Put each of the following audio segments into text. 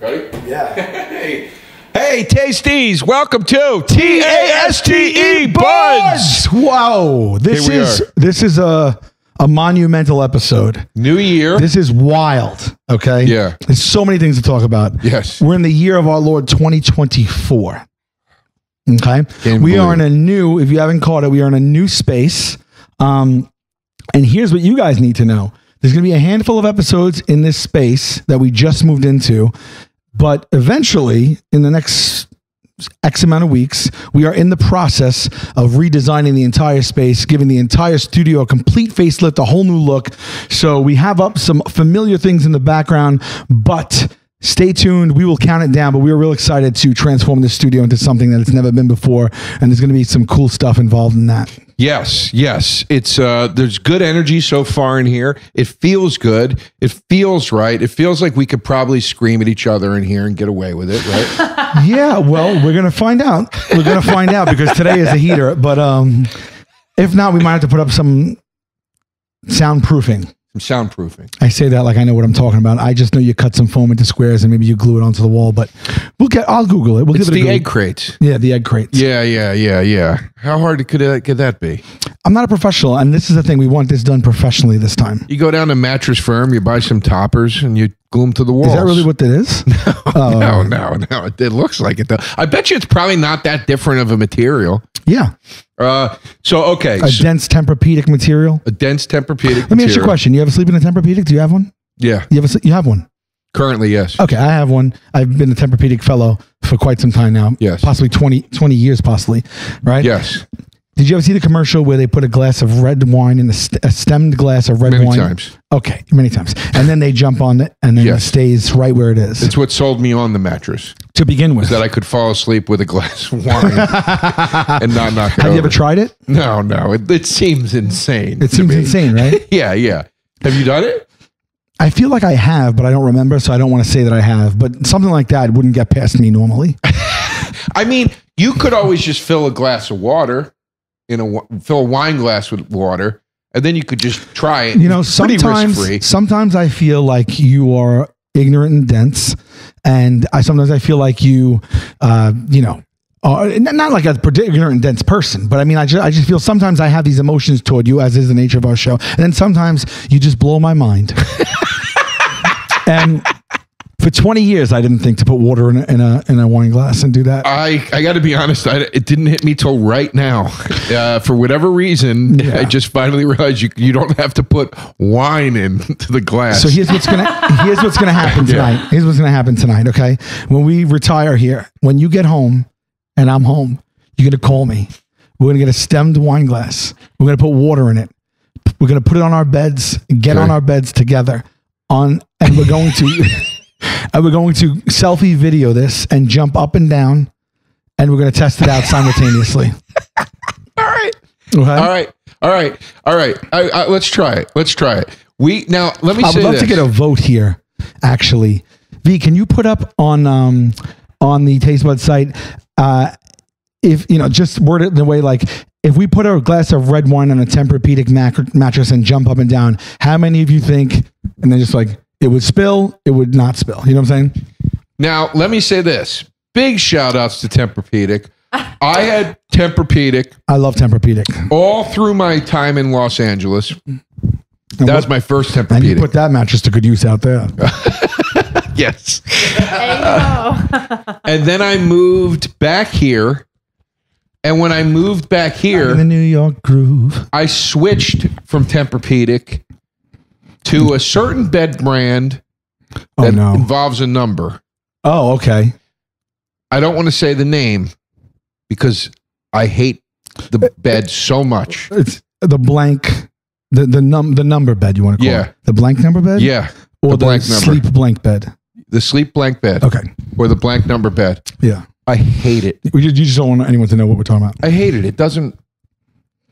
Ready? Yeah. Hey. Hey, Tasties. Welcome to TASTE Buds. Whoa. This is a monumental episode. New year. This is wild. Okay. Yeah. There's so many things to talk about. Yes. We're in the year of our Lord 2024. Okay. We are in a new, if you haven't caught it, we are in a new space. And here's what you guys need to know. There's going to be a handful of episodes in this space that we just moved into, but eventually in the next X amount of weeks, we are in the process of redesigning the entire space, giving the entire studio a complete facelift, a whole new look. So we have up some familiar things in the background, but stay tuned. We will count it down, but we are real excited to transform the studio into something that it's never been before. And there's going to be some cool stuff involved in that. Yes, yes. It's there's good energy so far in here. It feels good. It feels right. It feels like we could probably scream at each other in here and get away with it, right? Yeah, well, we're going to find out. We're going to find out because today is a heater. But if not, we might have to put up some soundproofing. I say that like I know what I'm talking about. I just know you cut some foam into squares and maybe you glue it onto the wall, but I'll Google it. We'll give it a Google. It's the egg crates. Yeah, the egg crates. Yeah. How hard could that be? I'm not a professional, and this is the thing. We want this done professionally this time. You go down to Mattress Firm, you buy some toppers, and you glue them to the walls. Is that really what that is? No. It looks like it, though. I bet you it's probably not that different of a material. Yeah. Dense Tempur-Pedic material. A dense Tempur-Pedic material. Let me ask you a question. You ever sleep in a Tempur-Pedic? Do you have one? Yeah. You have one? Currently, yes. Okay, I have one. I've been a Tempur-Pedic fellow for quite some time now. Yes. Possibly 20 years, possibly. Right? Yes. Did you ever see the commercial where they put a glass of red wine in a stemmed glass of red wine? Many times. Okay, many times. And then they jump on it, and then it stays right where it is. It's what sold me on the mattress. To begin with. That I could fall asleep with a glass of wine and not knock it over. Have you ever tried it? No. It seems insane. It seems insane, right? Yeah. Have you done it? I feel like I have, but I don't remember, so I don't want to say that I have. But something like that wouldn't get past me normally. I mean, you could always just fill a glass of water. Fill a wine glass with water, and then you could just try it. You know, sometimes I feel like you are ignorant and dense, and sometimes I feel like you, not like a ignorant and dense person, but I mean, I just feel sometimes I have these emotions toward you, as is the nature of our show, and then sometimes you just blow my mind. And for 20 years, I didn't think to put water in a wine glass and do that. I got to be honest. It didn't hit me till right now. For whatever reason, yeah. I just finally realized you don't have to put wine into the glass. So here's what's gonna happen tonight. Yeah. Here's what's gonna happen tonight. Okay, when we retire here, when you get home, and I'm home, you're gonna call me. We're gonna get a stemmed wine glass. We're gonna put water in it. We're gonna put it on our beds. On our beds together. And we're going to. And we're going to selfie video this and jump up and down, and we're going to test it out simultaneously. All right. Let's try it. I'd love to get a vote here, actually. V, can you put up on the Taste Bud site, if you know, just word it in a way like, if we put a glass of red wine on a Tempur-Pedic mattress and jump up and down, how many of you think? And then just like. It would spill, it would not spill. You know what I'm saying? Now, let me say this. Big shout-outs to Tempur-Pedic. I had Tempur-Pedic. I love Tempur-Pedic. All through my time in Los Angeles. That was my first Tempur-Pedic. And you put that mattress to good use out there. Yes. And then I moved back here. And when I moved back here... I'm in the New York groove. I switched from Tempur-Pedic to a certain bed brand that involves a number. Oh, okay. I don't want to say the name because I hate the bed so much. It's the blank, the number bed you want to call it? The blank number bed? Yeah. Or the blank sleep blank bed? The sleep blank bed. Okay. Or the blank number bed. Yeah. I hate it. You just don't want anyone to know what we're talking about. I hate it. It doesn't,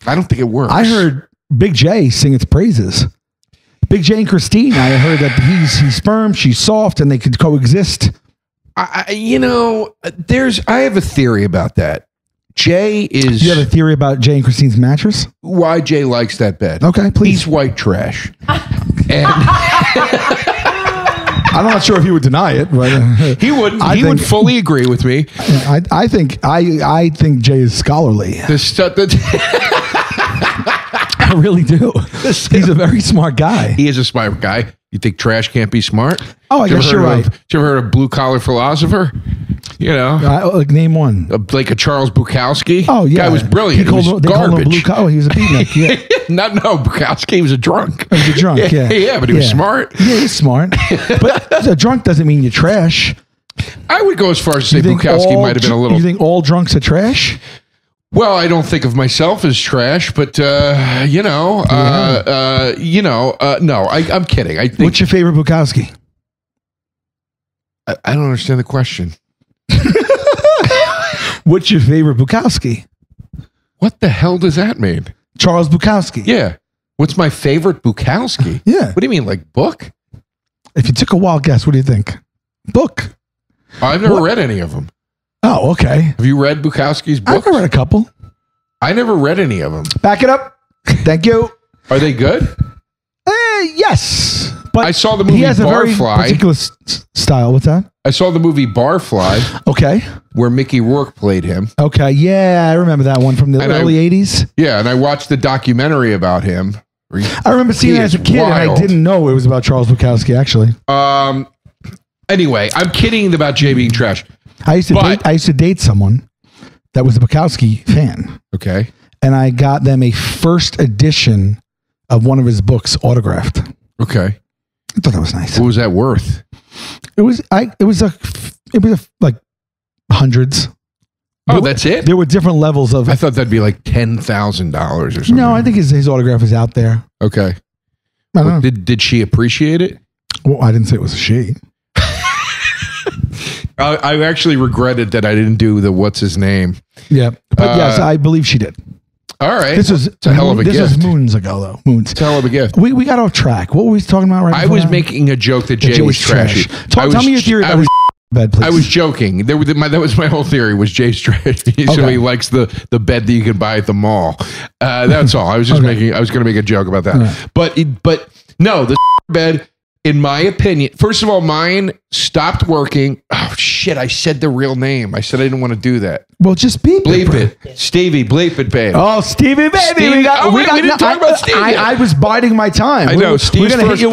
I don't think it works. I heard Big J sing its praises. Big J and Christine, I heard that he's firm, she's soft, and they could coexist. I have a theory about that. You have a theory about Jay and Christine's mattress? Why Jay likes that bed. Okay, please. He's white trash. And I'm not sure if he would deny it, but he wouldn't. He would fully agree with me. I think Jay is scholarly. I really do. He's a very smart guy. He is a smart guy. You think trash can't be smart? Oh, I guess you're right. Have you ever heard of blue collar philosopher? You know, like name one, like a Charles Bukowski. Oh yeah, guy was brilliant. He was garbage. Oh, he was a beatnik. Yeah, Bukowski was a drunk. He was a drunk. Yeah, yeah, but he was smart. Yeah, he's smart. But a drunk doesn't mean you're trash. I would go as far as to say Bukowski might have been a little. You think all drunks are trash? Well, I don't think of myself as trash, but no, I'm kidding. I think, what's your favorite Bukowski? I don't understand the question. What's your favorite Bukowski? What the hell does that mean? Charles Bukowski. Yeah. What's my favorite Bukowski? Yeah. What do you mean, like book? If you took a wild guess, what do you think? Book. I've never read any of them. Oh, okay. Have you read Bukowski's books? I've read a couple. I never read any of them. Back it up. Thank you. Are they good? Yes. But I saw the movie Barfly. He has a very particular style. What's that? I saw the movie Barfly. Okay. Where Mickey Rourke played him. Okay. Yeah, I remember that one from the early 80s. Yeah, and I watched the documentary about him. I remember seeing it as a kid, and I didn't know it was about Charles Bukowski, actually. Anyway, I'm kidding about Jay being trash. I used to date someone that was a Bukowski fan. Okay. And I got them a first edition of one of his books autographed. Okay. I thought that was nice. What was that worth? It was like hundreds. Oh, that's it? There were different levels of. I thought that'd be like $10,000 or something. No, I think his autograph is out there. Okay. Well, did she appreciate it? Well, I didn't say it was a she. I actually regretted that I didn't do the what's his name. Yeah. But yes, I believe she did. All right. This was a hell of a gift. This was moons ago, though. Moons. It's a hell of a gift. We got off track. What were we talking about right now? I was making a joke that Jay was trashy. Tell me your theory about his bed, please. I was joking. That was my whole theory, was Jay's trashy. Okay. So he likes the bed that you can buy at the mall. That's all. I was just I was going to make a joke about that. Right. But no, the bed, in my opinion, first of all, mine stopped working. Oh, shit. I said the real name. I said I didn't want to do that. Well, just bleep it. Stevie, bleep it, babe. Oh, Stevie, baby. Stevie. We didn't talk about Stevie. I was biding my time. I know. We're going to hit you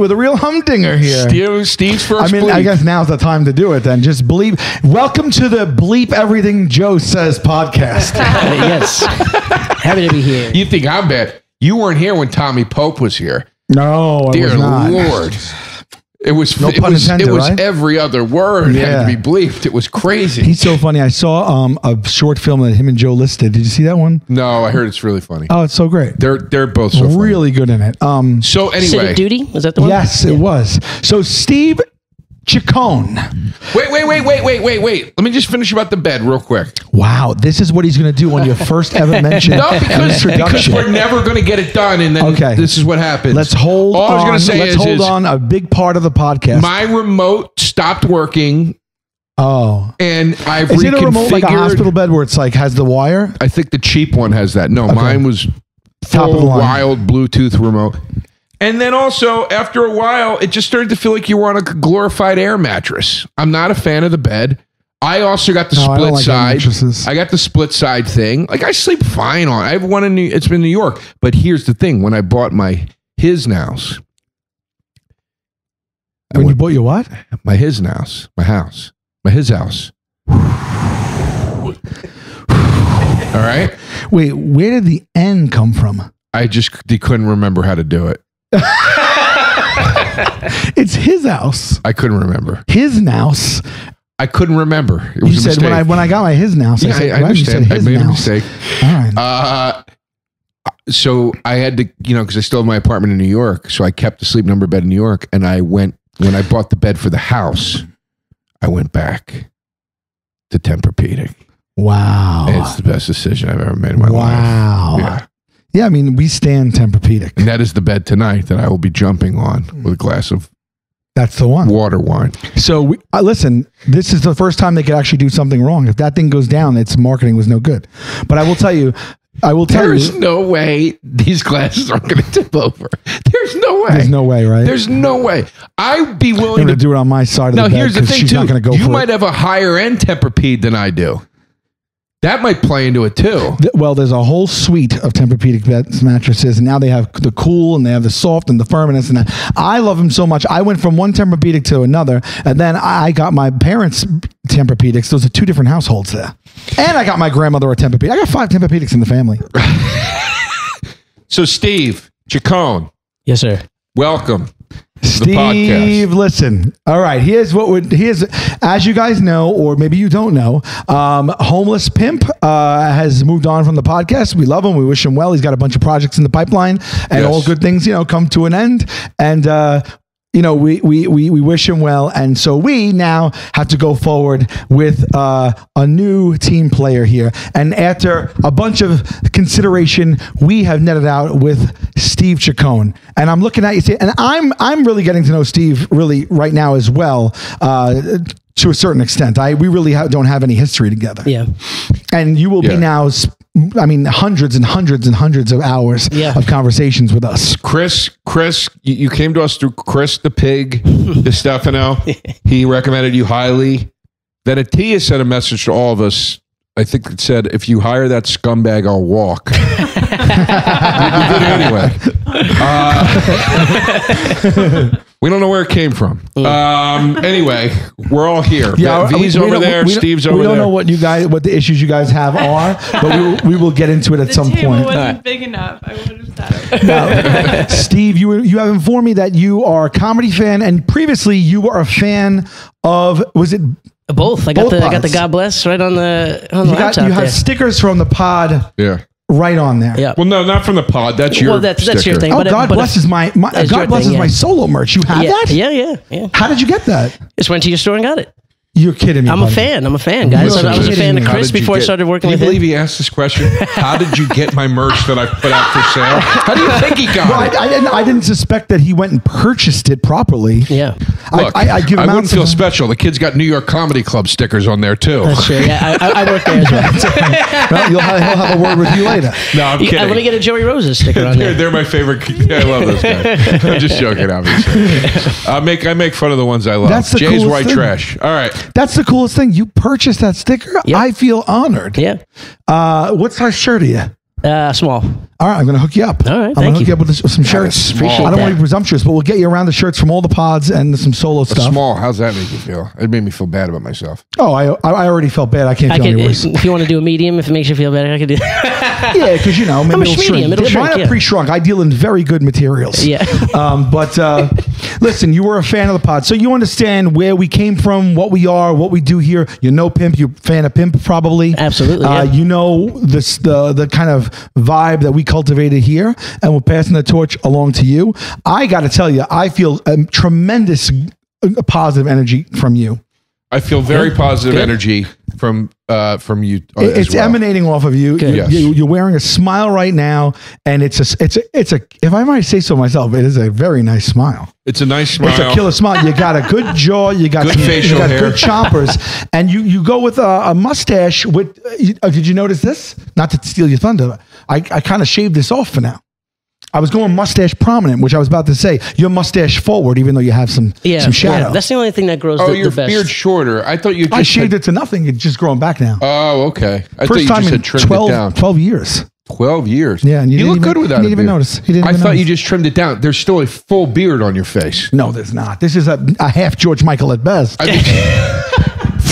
with a real humdinger here. Steve's first bleep. I mean, I guess now's the time to do it then. Just bleep. Welcome to the Bleep Everything Joe Says podcast. Yes. Happy to be here. You think I'm bad. You weren't here when Tommy Pope was here. No, dear Lord, it was no pun intended, right? Every other word had to be bleeped. It was crazy. He's so funny. I saw a short film that him and Joe listed. Did you see that one? No, I heard it's really funny. Oh, it's so great. They're both so really funny. Good in it. So anyway, Civic Duty, was that the one? Yes, it was. So Steve Chacon. Wait. Let me just finish about the bed real quick. Wow, this is what he's going to do on your first ever mention. No, because we're never going to get it done, and then this is what happens. Let's hold on. All I was going to say is a big part of the podcast. My remote stopped working. Oh. And I've reconfigured. Is it a remote like a hospital bed where it's like has the wire? I think the cheap one has that. No, mine was top of the line. Wild Bluetooth remote. And then also, after a while, it just started to feel like you were on a glorified air mattress. I'm not a fan of the bed. I also got the split side. I got the split side thing. Like, I sleep fine on. I have one in it's been New York. But here's the thing. When I bought my Hisnows. When you bought your what? My Hisnows. My house. My his house. All right? Wait, where did the N come from? I just couldn't remember how to do it. It's his house. I couldn't remember. His house. I couldn't remember. It was a mistake. when I got my his house. Yeah, I understand. I made a mistake. All right. So I had to, because I still have my apartment in New York, so I kept the sleep number bed in New York, and I went, when I bought the bed for the house, I went back to Tempur-Pedic. Wow. And it's the best decision I've ever made in my life. Wow. Yeah. Yeah, I mean, we stand Tempur-Pedic. And that is the bed tonight that I will be jumping on with a glass of water wine. So, listen, this is the first time they could actually do something wrong. If that thing goes down, its marketing was no good. But I will tell you, I will tell you. There's no way these glasses aren't going to tip over. There's no way. There's no way, right? There's no way. I'd be willing to do it on my side of the bed. Now, here's the thing, too. You might have a higher end Tempur-Pedic than I do. That might play into it, too. Well, there's a whole suite of Tempur-Pedic mattresses, and now they have the cool, and they have the soft, and the firm, and this and that. I love them so much. I went from one Tempur-Pedic to another, and then I got my parents' Tempur-Pedics. Those are two different households there. And I got my grandmother a Tempur-Pedic. I got 5 Tempur-Pedics in the family. So, Steve Chacon. Yes, sir. Welcome. Steve, listen. All right, here's what would as you guys know, or maybe you don't know, Homeless Pimp has moved on from the podcast. We love him. We wish him well. He's got a bunch of projects in the pipeline, and all good things, you know, come to an end. And you know, we wish him well. And so we now have to go forward with a new team player here. And after a bunch of consideration, we have netted out with Steve Chacon. And I'm looking at you, Steve, and I'm really getting to know Steve really right now as well. To a certain extent, we really don't have any history together. Yeah, and you will be now. I mean, hundreds and hundreds and hundreds of hours of conversations with us. Chris, you came to us through Chris the Pig, the Stefano. He recommended you highly. Then Atia sent a message to all of us. I think it said, "If you hire that scumbag, I'll walk." You did it anyway. We don't know where it came from. Anyway, we're all here. Yeah, V's over there. Steve's over there. We don't know what the issues you guys have are, but we will get into it at some point. The table wasn't big enough. I would have thought. Now, Steve, you have informed me that you are a comedy fan, and previously you were a fan of both? I got the God Bless right on the laptop. You have stickers from the pod. Yeah. Right on there. Yeah. Well, no, not from the pod. That's your. Well, that's your thing. Oh, but God Bless is my solo merch. You have that? Yeah. How did you get that? Just went to your store and got it. You're kidding me. I'm a fan, guys. I was a fan of Chris before I started working with him. Can you believe he asked this question? How did you get my merch that I put out for sale? How do you think he got it? I didn't suspect that he went and purchased it properly. Yeah. Look, I wouldn't feel special. The kid's got New York Comedy Club stickers on there, too. That's true. Yeah, I work there as well. Well, he'll have a word with you later. No, I'm kidding. Let me get a Joey Rose's sticker on there. They're my favorite. Yeah, I love those guys. I'm just joking, obviously. I make fun of the ones I love. That's the Jay's white trash. All right. That's the coolest thing. You purchased that sticker. Yep. I feel honored. Yeah. What size shirt are you? Small. All right, I'm going to hook you up. All right, thank you. I'm going to hook you up with some shirts. Appreciate I don't want to be presumptuous, but we'll get you around the shirts from all the pods and some solo stuff. Small. How's that make you feel? It made me feel bad about myself. Oh, I already felt bad. I can't feel any worse. If you want to do a medium, if it makes you feel better, I can do that. Yeah, because you know, I'm a medium. It'll shrink. Mine are pre-shrunk. I deal in very good materials. Yeah. Listen, you were a fan of the pod, so you understand where we came from, what we are, what we do here. You know Pimp. You're a fan of Pimp, probably. Absolutely. You know this the kind of vibe that we cultivated here, and we're passing the torch along to you. I got to tell you, I feel a tremendous positive energy from you. I feel very positive energy from you. It's emanating off of you. You're wearing a smile right now, and it's a. If I might say so myself, it is a very nice smile. It's a nice smile. It's a killer smile. You got a good jaw. You got good facial hair. Good chompers, and you go with a mustache. With did you notice this? Not to steal your thunder, I kind of shaved this off for now. I was going mustache prominent, which I was about to say. Your mustache forward, even though you have some shadow. Yeah. That's the only thing that grows the best. Oh, your beard shorter. I thought you just... I shaved it to nothing. It's just growing back now. Oh, okay. I first thought you just had trimmed it down. 12 years. 12 years? Yeah. And you look good with that. You didn't even notice. I thought you just trimmed it down. There's still a full beard on your face. No, there's not. This is a half George Michael at best.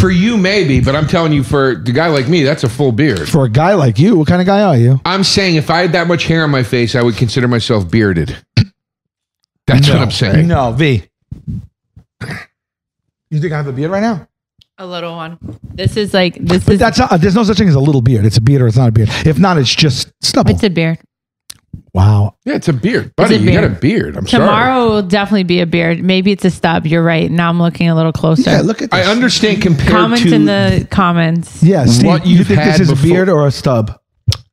For you, maybe, but I'm telling you, for the guy like me, that's a full beard. For a guy like you, what kind of guy are you? I'm saying if I had that much hair on my face, I would consider myself bearded. That's what I'm saying. No, V. You think I have a beard right now? A little one. This is like... There's no such thing as a little beard. It's a beard or it's not a beard. If not, it's just stubble. It's a beard. Wow. Yeah, it's a beard. Buddy, you got a beard. I'm sorry. Tomorrow will definitely be a beard. Maybe it's a stub. You're right. Now I'm looking a little closer. Yeah, look at this. I understand compared to... in the comments. Yeah, Steve, you think this is a beard or a stub?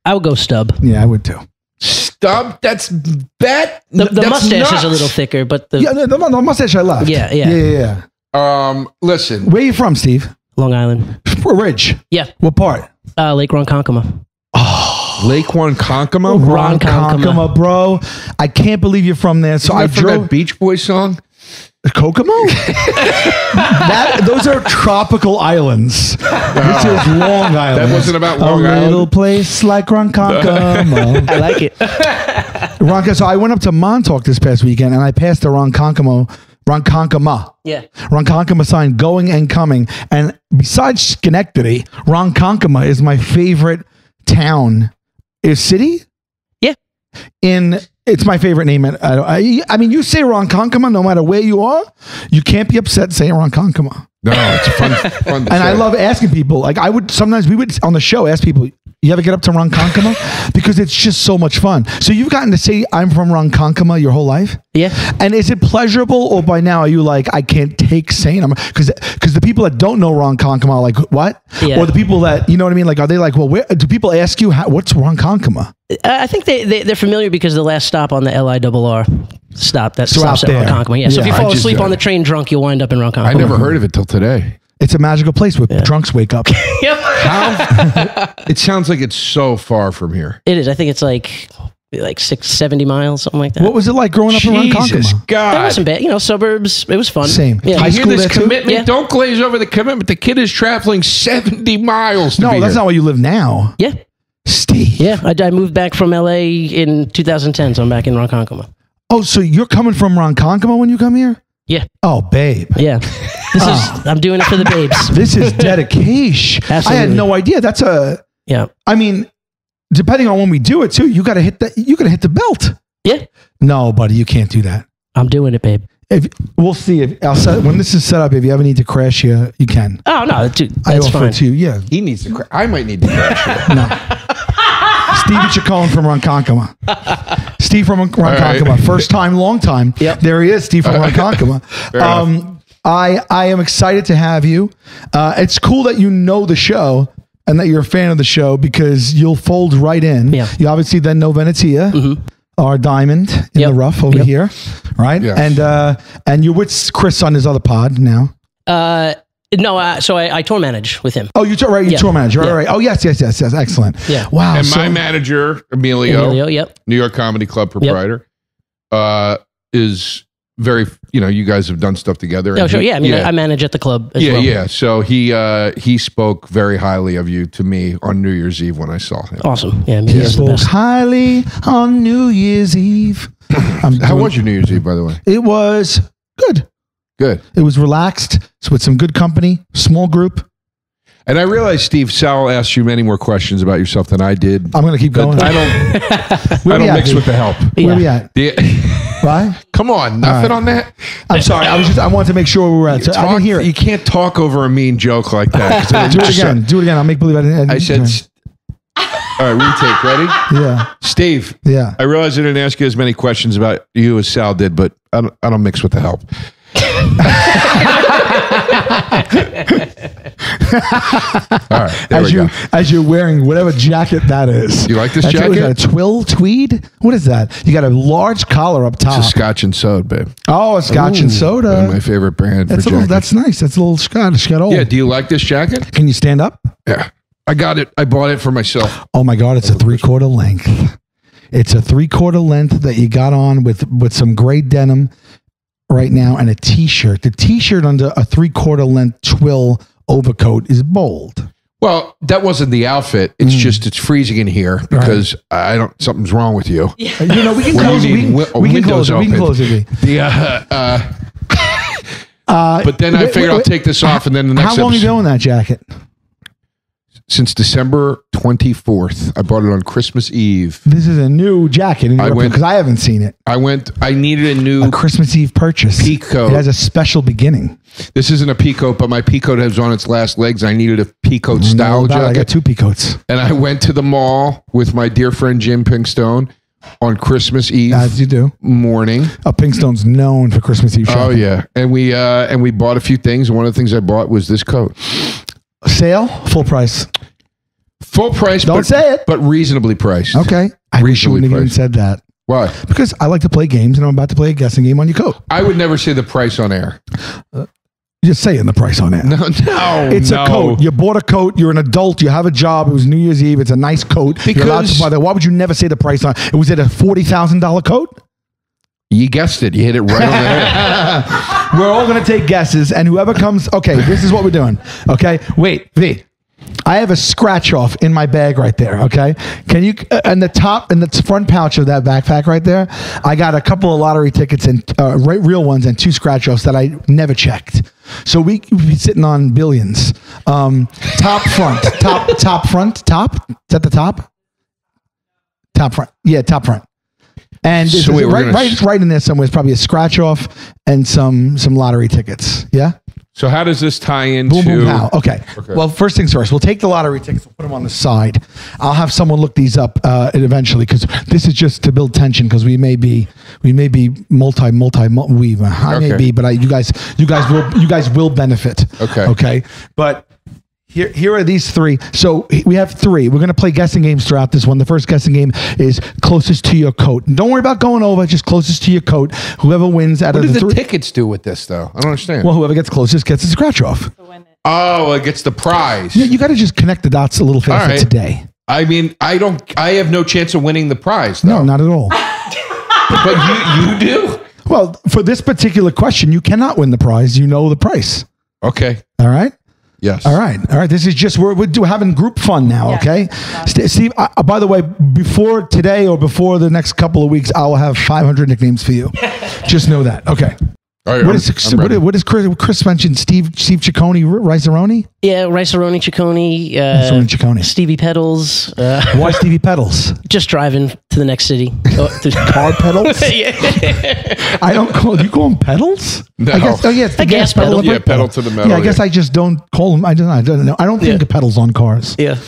I would go stub. Yeah, I would too. Stub? That's bad. The mustache is a little thicker, but the... Yeah, the mustache I left. Yeah. Listen. Where are you from, Steve? Long Island. Ridge. Yeah. What part? Lake Ronkonkoma. Oh. Lake Ronkonkoma? Ronkonkoma, bro. I can't believe you're from there. So I drove that Beach Boys song. Kokomo? Those are tropical islands. This is Long Island. That wasn't about Long Island. A little place like Ronkonkoma. I like it. Ronkonkoma. So I went up to Montauk this past weekend, and I passed the Ronkonkoma. Yeah. Ronkonkoma sign going and coming. And besides Schenectady, Ronkonkoma is my favorite town. Is city? Yeah. It's my favorite name. I mean, you say Ronkonkoma no matter where you are. You can't be upset saying Ronkonkoma. No, it's fun to say. And I love asking people. Like we would on the show ask people, you ever get up to Ronkonkoma? Because it's just so much fun. So you've gotten to say I'm from Ronkonkoma your whole life? Yeah. And is it pleasurable, or by now are you like, I can't take saying I'm, because the people that don't know Ronkonkoma are like, what? Yeah. Or the people that, you know what I mean? Like, are they like, well, where do people ask you what's Ronkonkoma? I think they're familiar because the last stop on the LIRR stop that stops at Ronkonkoma. Yeah. So if you fall asleep on the train drunk, you'll wind up in Ronkonkoma. I never heard of it till today. It's a magical place where drunks wake up. Yep. It sounds like it's so far from here. It is. I think it's like 70 miles, something like that. What was it like growing up in Ronkonkoma? Jesus, God. It wasn't bad. You know, suburbs. It was fun. Same. Yeah. I hear this commitment. Yeah. Don't glaze over the commitment. The kid is traveling 70 miles to be here. No, that's not where you live now. Yeah. Steve. Yeah, I moved back from L.A. in 2010, so I'm back in Ronkonkoma. Oh, so you're coming from Ronkonkoma when you come here? Yeah. Oh, babe. Yeah. I'm doing it for the babes. This is dedication. Absolutely. I had no idea. That's a... Yeah. I mean, depending on when we do it, too, you got to hit that. You got to hit the belt. Yeah. No, buddy, you can't do that. I'm doing it, babe. We'll see. When this is set up, if you ever need to crash here, you can. Oh, no, dude, that's fine. I offer to you, yeah. He needs to crash. I might need to crash here. No. Steve Chacon from Ronkonkoma. Steve from Ronkonkoma. Right. First time, long time. Yep. There he is, Steve from Ronkonkoma. I am excited to have you. It's cool that you know the show and that you're a fan of the show, because you'll fold right in. Yeah. You obviously then know Venetia, our diamond in the rough over here, right? Yes. And you're with Chris on his other pod now. No, so I tour manage with him. Oh, you tour, right? You tour manager, right, right? Oh, yes. Excellent. Yeah. Wow. And my manager, Emilio, New York Comedy Club proprietor, is very. You know, you guys have done stuff together. Oh, sure. Yeah, I mean, I manage at the club. As well. Yeah. So he spoke very highly of you to me on New Year's Eve when I saw him. Awesome. Yeah. He spoke highly on New Year's Eve. How was your New Year's Eve, by the way? It was good. Good. It was relaxed with some good company, small group. And I realize, Steve, Sal asked you many more questions about yourself than I did. I'm going to keep going. I don't mix with the help. Yeah. Where we at? Why? Come on, nothing on that. I'm sorry. I wanted to make sure we were at. I didn't hear it. You can't talk over a mean joke like that. Do it again. I'll make believe I didn't. I said. All right, retake. Ready? Yeah. Steve. Yeah. I realize I didn't ask you as many questions about you as Sal did, but I don't mix with the help. All right, as you're wearing whatever jacket that is. You like this jacket? A twill tweed? What is that? You got a large collar up top. It's a Scotch and Soda, babe. Oh, a Scotch and Soda. My favorite brand. That's nice. That's a little Scottish. Got old. Yeah. Do you like this jacket? Can you stand up? Yeah, I got it. I bought it for myself. Oh my God! It's a 3/4 length. It's a 3/4 length that you got on with some gray denim right now, and a t-shirt. The t-shirt under a 3/4 length twill overcoat is bold. Well, that wasn't the outfit. It's just it's freezing in here because something's wrong with you. Yeah. You know, we can close it. But then I figured I'll take this off, and then the next. How long are you doing that jacket? Since December 24th, I bought it on Christmas Eve. This is a new jacket because I haven't seen it. I needed a Christmas Eve purchase. Peacoat. It has a special beginning. This isn't a peacoat, but my peacoat has on its last legs. I needed a peacoat style jacket. I got two peacoats. And I went to the mall with my dear friend Jim Pinkston on Christmas Eve. As you do. Morning. Pinkston's known for Christmas Eve shopping. Oh yeah, and we bought a few things. One of the things I bought was this coat. Sale? Full price. Full price. Don't say it. But reasonably priced. Okay. I wish you wouldn't have even said that. Why? Because I like to play games, and I'm about to play a guessing game on your coat. I would never say the price on air. You're saying the price on that. No, it's a coat. You bought a coat. You're an adult. You have a job. It was New Year's Eve. It's a nice coat. Because you're allowed to buy that. Why would you never say the price on it? Was it a $40,000 coat? You guessed it. You hit it right on the head. We're all going to take guesses, and whoever comes... Okay, this is what we're doing. Okay? Wait, V. I have a scratch off in my bag right there, okay? Can you, and the top, and the front pouch of that backpack right there, I got a couple of lottery tickets and real ones and two scratch offs that I never checked. So we could be sitting on billions. Top front, top front, is that the top? Top front, yeah, top front. And so wait, right in there somewhere is probably a scratch off and some lottery tickets, yeah? So how does this tie into... Boom, boom, how? Okay. Well, first things first. We'll take the lottery tickets. We'll put them on the side. I'll have someone look these up eventually, because this is just to build tension, because we may be multi-weave. I may be, but you guys will benefit. Okay. Okay. But here are these three. So we have three. We're going to play guessing games throughout this one. The first guessing game is closest to your coat. And don't worry about going over, just closest to your coat. Whoever wins out of the three. What do the tickets do with this, though? I don't understand. Well, whoever gets closest gets a scratch off. Oh, it gets the prize. You got to just connect the dots a little faster today. I mean, I have no chance of winning the prize, though. No, not at all. But you do? Well, for this particular question, you cannot win the prize. You know the price. Okay. All right? Yes. All right. All right. This is just, we're having group fun now, yes. Okay? Steve, by the way, before today or before the next couple of weeks, I will have 500 nicknames for you. Just know that. Okay. All right. What is Chris mentioned? Steve Chacon, Riceroni? Yeah, Riceroni, Chaconi. Stevie Pedals. Why Stevie Pedals? Just driving to the next city. Car pedals? Yeah. You call them pedals? No. I guess, it's the gas pedal. Yeah, pedal to the metal. Yeah, I guess I just don't call them. I don't know. I don't think of pedals on cars. Yeah.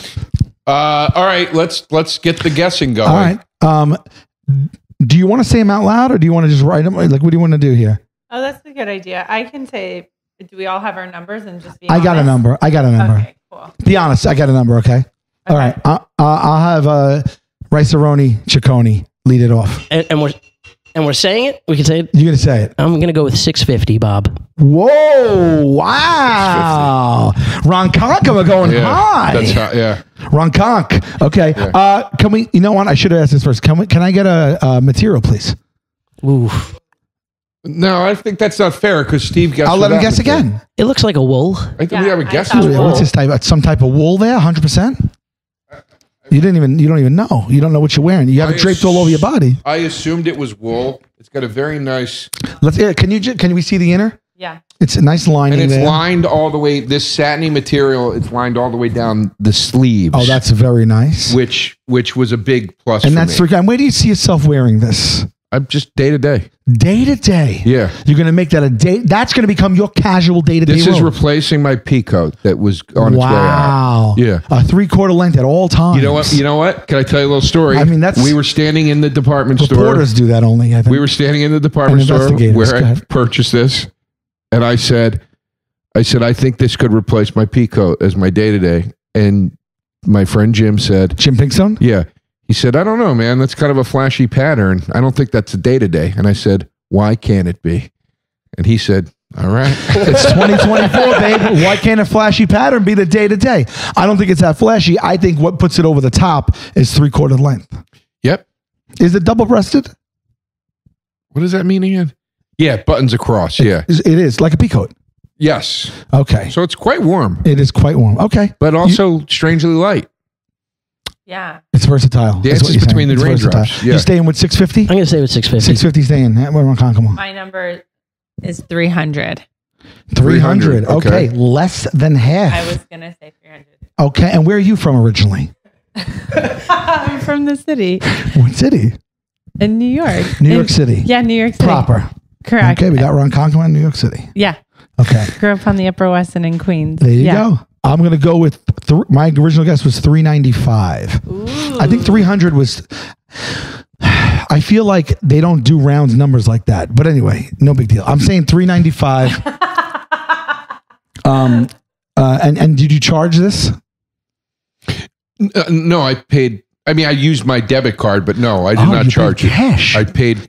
All right, let's get the guessing going. All right. Do you want to say them out loud, or do you want to just write them? Like, what do you want to do here? Oh, that's a good idea. I can say, do we all have our numbers and just be honest? I got a number. Okay, cool. Be honest. I got a number, okay? All right. I'll have Riceroni Chaconi lead it off. And we're saying it? We can say it? You're going to say it. I'm going to go with 650, Bob. Whoa. Wow. Ronkonkoma going high. That's hot, yeah. Ronkonk. Okay. Yeah. Can we, you know what? I should have asked this first. Can I get a material, please? Oof. No, I think that's not fair because Steve guessed. I'll let him guess again. It looks like a wool. I think we have a guess. What's his type? Some type of wool there, 100%? You don't even know. You don't know what you're wearing. You have it draped all over your body. I assumed it was wool. It's got a very nice. Can we see the inner? Yeah. It's a nice lining. And it's lined all the way. This satiny material, it's lined all the way down the sleeves. Oh, that's very nice. Which was a big plus. And that's for me. Where do you see yourself wearing this? I'm just day to day. Day to day? Yeah. You're going to make that a day? That's going to become your casual day to day. This is replacing my pea coat that was on its way out. Wow. Yeah. A 3/4 length at all times. You know what? Can I tell you a little story? I mean, we were standing in the department store. Reporters do that only, I think. We were standing in the department store where I purchased this. And I said, I think this could replace my pea coat as my day to day. And my friend Jim said. Jim Pinkston? Yeah. He said, I don't know, man. That's kind of a flashy pattern. I don't think that's a day-to-day. And I said, why can't it be? And he said, all right. It's 2024, babe. Why can't a flashy pattern be the day-to-day? I don't think it's that flashy. I think what puts it over the top is 3/4 length. Yep. Is it double-breasted? What does that mean again? Yeah, buttons across, yeah. It is, like a pea coat. Yes. Okay. So it's quite warm. It is quite warm. Okay. But also strangely light. Yeah. It's versatile. Yeah, it's between the raindrops. Yeah. You staying with 650? I'm going to stay with 650. 650 staying. Come on. My number is 300. 300. Okay. Less than half. I was going to say 300. Okay. And where are you from originally? I'm from the city. What city? In New York. New York City. Yeah, New York City. Proper. Correct. Okay. We got Ronkonkoma in New York City. Yeah. Okay. Grew up on the Upper West End in Queens. There you go. I'm going to go with, my original guess was 395. Ooh. I think 300 was, I feel like they don't do round numbers like that. But anyway, no big deal. I'm saying 395. And did you charge this? No, I paid. I mean, I used my debit card, but no, I did not charge it. Cash. I paid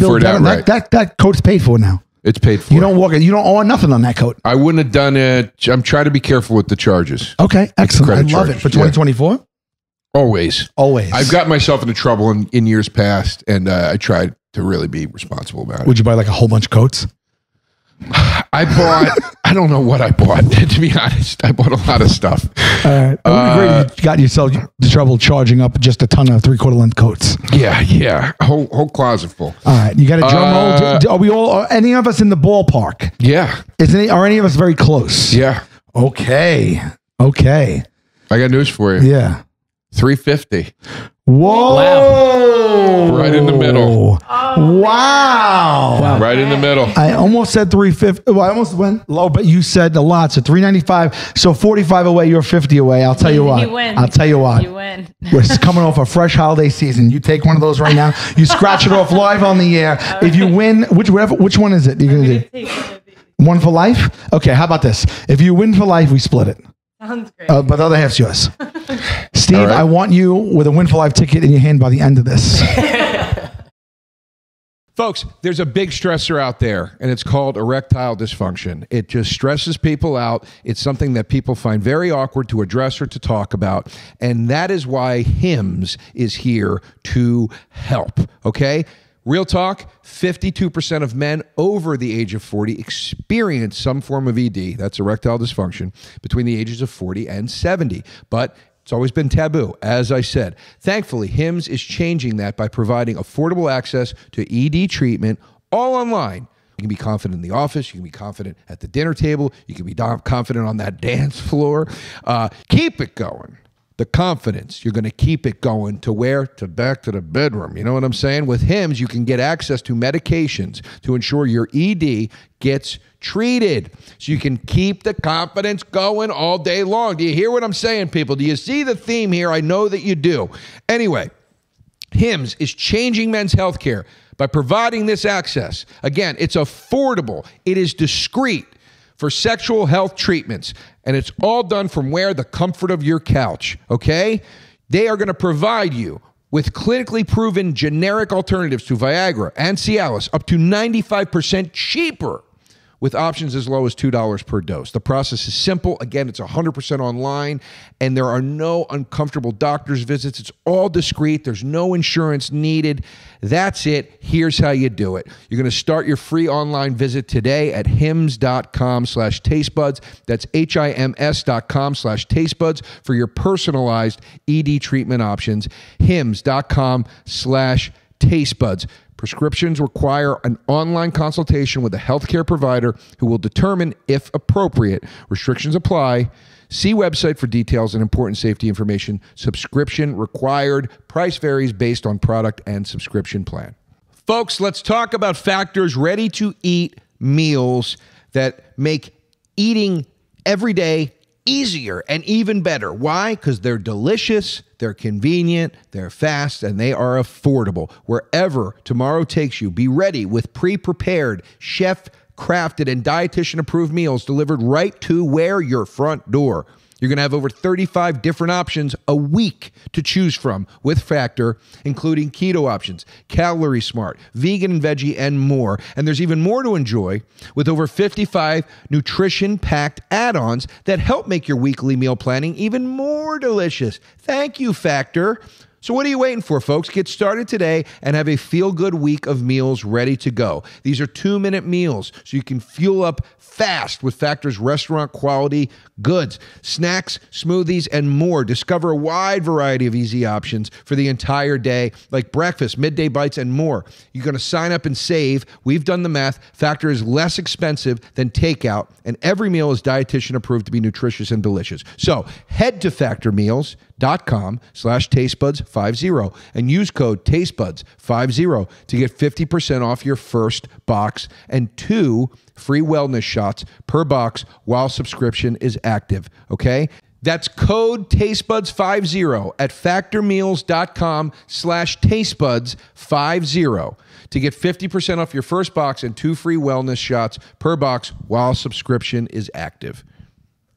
for it outright. That coat's paid for now. It's paid for. You don't walk it. You don't owe nothing on that coat. I wouldn't have done it. I'm trying to be careful with the charges. Okay, excellent. I love it. For 2024? Yeah. Always. Always. I've got myself into trouble in years past, and I tried to really be responsible about it. Would you buy like a whole bunch of coats? I bought, I don't know what I bought, to be honest. I bought a lot of stuff. All right. I would agree you got yourself the trouble charging up just a ton of three-quarter length coats. Yeah, yeah. Whole closet full. All right. You got a drum roll. Are we all, are any of us in the ballpark? Yeah. Are any of us very close? Yeah. Okay. Okay. I got news for you. Yeah. 350. Whoa. Wow. Right in the middle. Oh, wow. Wow. Right in the middle. I almost said 350. Well, I almost went low, but you said a lot. So 395. So 45 away, you're 50 away. I'll tell you what. You win. I'll tell you what. You win. We're coming off a fresh holiday season. You take one of those right now. You scratch it off live on the air. Right. If you win, which one is it you're going to do? One for life? Okay, how about this? If you win for life, we split it. Sounds great. But the other half's yours. Steve, right. I want you with a Win for Life ticket in your hand by the end of this. Folks, there's a big stressor out there, and it's called erectile dysfunction. It just stresses people out. It's something that people find very awkward to address or to talk about, and that is why Hims is here to help, okay? Real talk, 52% of men over the age of 40 experience some form of ED, that's erectile dysfunction, between the ages of 40 and 70. But it's always been taboo, as I said. Thankfully, Hims is changing that by providing affordable access to ED treatment all online. You can be confident in the office. You can be confident at the dinner table. You can be confident on that dance floor. Keep it going. The confidence, you're going to keep it going to where? To back to the bedroom. You know what I'm saying? With Hims, you can get access to medications to ensure your ED gets treated so you can keep the confidence going all day long. Do you hear what I'm saying, people? Do you see the theme here? I know that you do. Anyway, Hims is changing men's healthcare by providing this access. Again, it's affordable. It is discreet for sexual health treatments. And it's all done from where? The comfort of your couch, okay? They are going to provide you with clinically proven generic alternatives to Viagra and Cialis, up to 95% cheaper, with options as low as $2 per dose. The process is simple. Again, it's 100% online, and there are no uncomfortable doctor's visits. It's all discreet. There's no insurance needed. That's it. Here's how you do it. You're going to start your free online visit today at hims.com/tastebuds. That's HIMS.com/tastebuds for your personalized ED treatment options. HIMS.com/tastebuds. Prescriptions require an online consultation with a healthcare provider who will determine if appropriate. Restrictions apply. See website for details and important safety information. Subscription required. Price varies based on product and subscription plan. Folks, let's talk about Factor's ready-to-eat meals that make eating every day easier and even better. Why? Because they're delicious, they're convenient, they're fast, and they are affordable. Wherever tomorrow takes you, be ready with pre-prepared, chef-crafted, and dietitian-approved meals delivered right to where your front door. You're going to have over 35 different options a week to choose from with Factor, including keto options, calorie smart, vegan and veggie, and more. And there's even more to enjoy with over 55 nutrition-packed add-ons that help make your weekly meal planning even more delicious. Thank you, Factor. So what are you waiting for, folks? Get started today and have a feel-good week of meals ready to go. These are 2-minute meals, so you can fuel up fast with Factor's restaurant-quality goods, snacks, smoothies, and more. Discover a wide variety of easy options for the entire day, like breakfast, midday bites, and more. You're going to sign up and save. We've done the math. Factor is less expensive than takeout, and every meal is dietitian-approved to be nutritious and delicious. So head to factormeals.com/tastebuds50 and use code tastebuds50 to get 50% off your first box and 2 free wellness shots per box while subscription is active, okay? That's code tastebuds50 at factormeals.com/tastebuds50 to get 50% off your first box and 2 free wellness shots per box while subscription is active.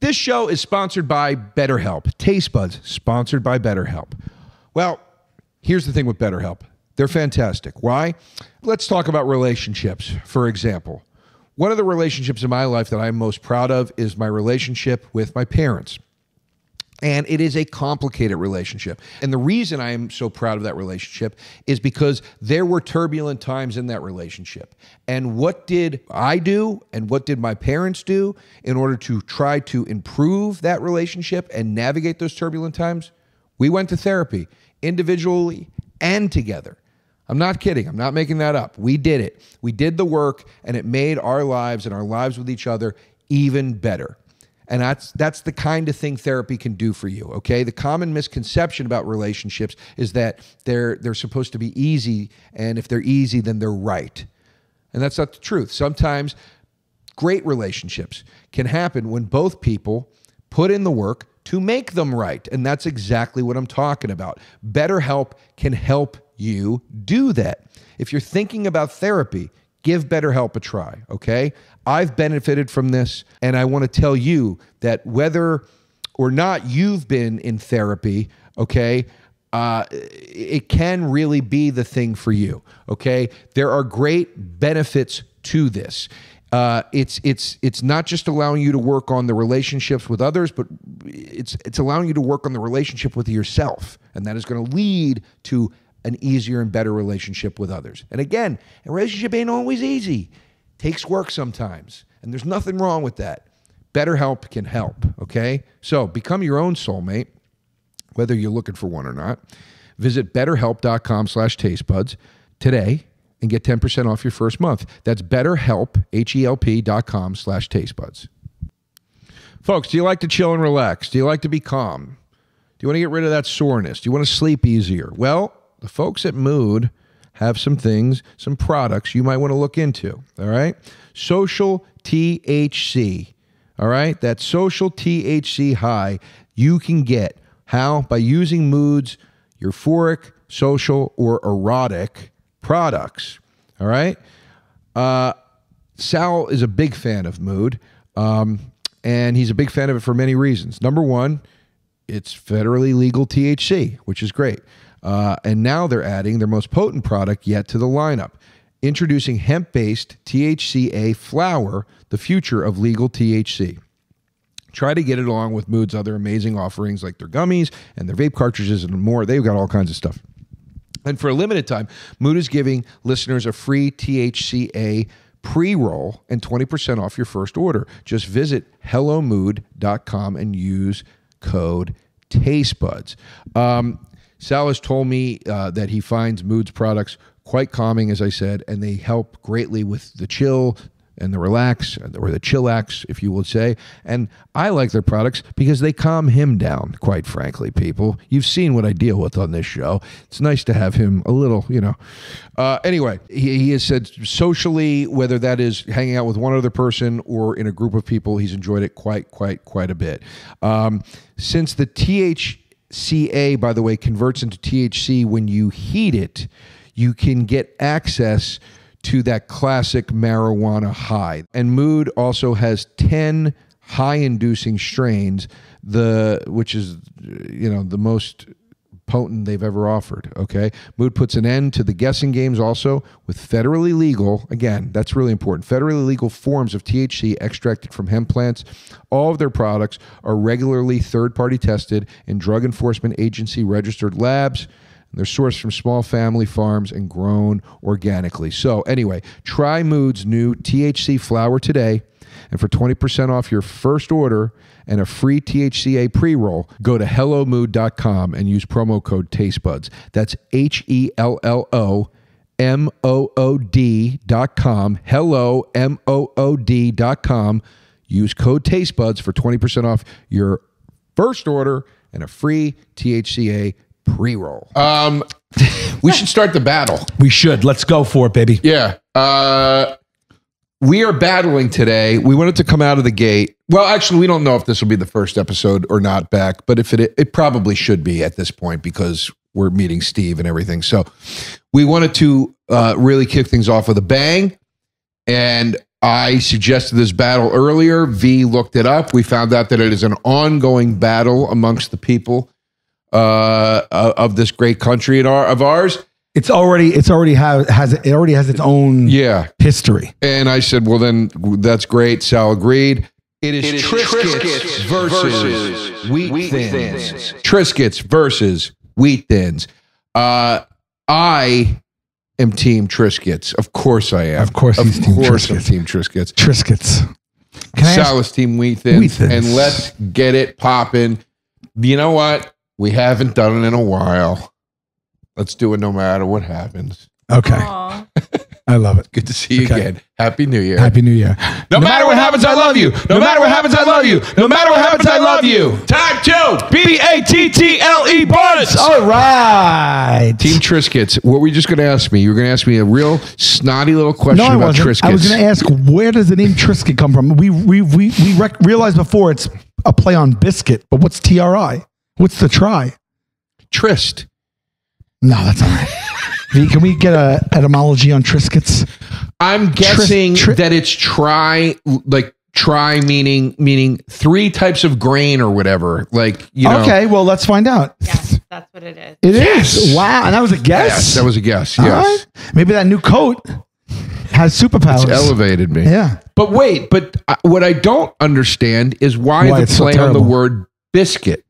This show is sponsored by BetterHelp. Taste Buds, sponsored by BetterHelp. Well, here's the thing with BetterHelp. They're fantastic. Why? Let's talk about relationships, for example. One of the relationships in my life that I'm most proud of is my relationship with my parents. And it is a complicated relationship. And the reason I am so proud of that relationship is because there were turbulent times in that relationship. And what did I do and what did my parents do in order to try to improve that relationship and navigate those turbulent times? We went to therapy individually and together. I'm not kidding. I'm not making that up. We did it. We did the work, and it made our lives and our lives with each other even better. And that's the kind of thing therapy can do for you, okay? The common misconception about relationships is that they're supposed to be easy, and if they're easy, then they're right. And that's not the truth. Sometimes great relationships can happen when both people put in the work to make them right, and that's exactly what I'm talking about. BetterHelp can help you do that. If you're thinking about therapy, give BetterHelp a try, okay? I've benefited from this, and I want to tell you that whether or not you've been in therapy, okay, it can really be the thing for you, okay? There are great benefits to this. It's not just allowing you to work on the relationships with others, but it's allowing you to work on the relationship with yourself, and that is going to lead to an easier and better relationship with others. And again, a relationship ain't always easy. It takes work sometimes, and there's nothing wrong with that. BetterHelp can help, okay? So become your own soulmate, whether you're looking for one or not. Visit betterhelp.com/tastebuds today and get 10% off your first month. That's betterhelp, HELP.com/tastebuds. Folks, do you like to chill and relax? Do you like to be calm? Do you want to get rid of that soreness? Do you want to sleep easier? Well, the folks at Mood have some things, some products you might want to look into, all right? Social THC, all right? That social THC high you can get. How? By using Mood's euphoric, social, or erotic products, all right? Sal is a big fan of Mood, and he's a big fan of it for many reasons. Number one, it's federally legal THC, which is great. And now they're adding their most potent product yet to the lineup, introducing hemp-based THCA flower, the future of legal THC. Try to get it along with Mood's other amazing offerings like their gummies and their vape cartridges and more. They've got all kinds of stuff. And for a limited time, Mood is giving listeners a free THCA pre-roll and 20% off your first order. Just visit hellomood.com and use code TasteBuds. Sal has told me that he finds Mood's products quite calming, as I said, and they help greatly with the chill and the relax, or the chillax, if you will say. And I like their products because they calm him down, quite frankly, people. You've seen what I deal with on this show. It's nice to have him a little, you know. Anyway, he has said socially, whether that is hanging out with one other person or in a group of people, he's enjoyed it quite a bit. Since the THCA, by the way, converts into THC when you heat it, you can get access to that classic marijuana high. And Mood also has 10 high-inducing strains, which is, you know, the most potent they've ever offered, okay? Mood puts an end to the guessing games also with federally legal, again, that's really important, federally legal forms of THC extracted from hemp plants. All of their products are regularly third-party tested in Drug Enforcement Agency registered labs. They're sourced from small family farms and grown organically. So anyway, try Mood's new THC flower today. And for 20% off your first order and a free THCA pre-roll, go to hellomood.com and use promo code TasteBuds. That's HELLOMOOD.com. Hello, MOOD.com. Use code TasteBuds for 20% off your first order and a free THCA pre-roll. We should start the battle. We should. Let's go for it, baby. Yeah. We are battling today. We wanted to come out of the gate. Well, actually, we don't know if this will be the first episode or not back, but if it probably should be at this point because we're meeting Steve and everything. So we wanted to really kick things off with a bang. And I suggested this battle earlier. V looked it up. We found out that it is an ongoing battle amongst the people of this great country of ours. It already has its own history. And I said, well, then that's great. Sal agreed. It is Triscuits versus Wheat Thins. Triscuits versus Wheat Thins. I am Team Triscuits. Of course I am. Of course I'm Team Triscuits. Triscuits. Sal is Team Wheat Thins. And let's get it popping. You know what? We haven't done it in a while. Let's do it no matter what happens. Okay. I love it. Good to see you again. Happy New Year. Happy New Year. No matter what happens, I love you. No matter what happens, I love you. No matter what happens, I love you. Time to B-A-T-T-L-E Buds. All right. Team Triscuits. What were you just going to ask me? You were going to ask me a real snotty little question about Triscuits. I was going to ask, where does the name Triscuit come from? We realized before it's a play on biscuit, but what's T-R-I? What's the try? Trist. No, that's all right. V, can we get an etymology on Triscuits? I'm guessing that it's try, like try meaning three types of grain or whatever. Like, you know. Okay, well, let's find out. Yes, that's what it is. It is. Wow, and that was a guess? Yes, that was a guess, yes. Right. Maybe that new coat has superpowers. It's elevated me. Yeah. But wait, what I don't understand is why the play on the word biscuit.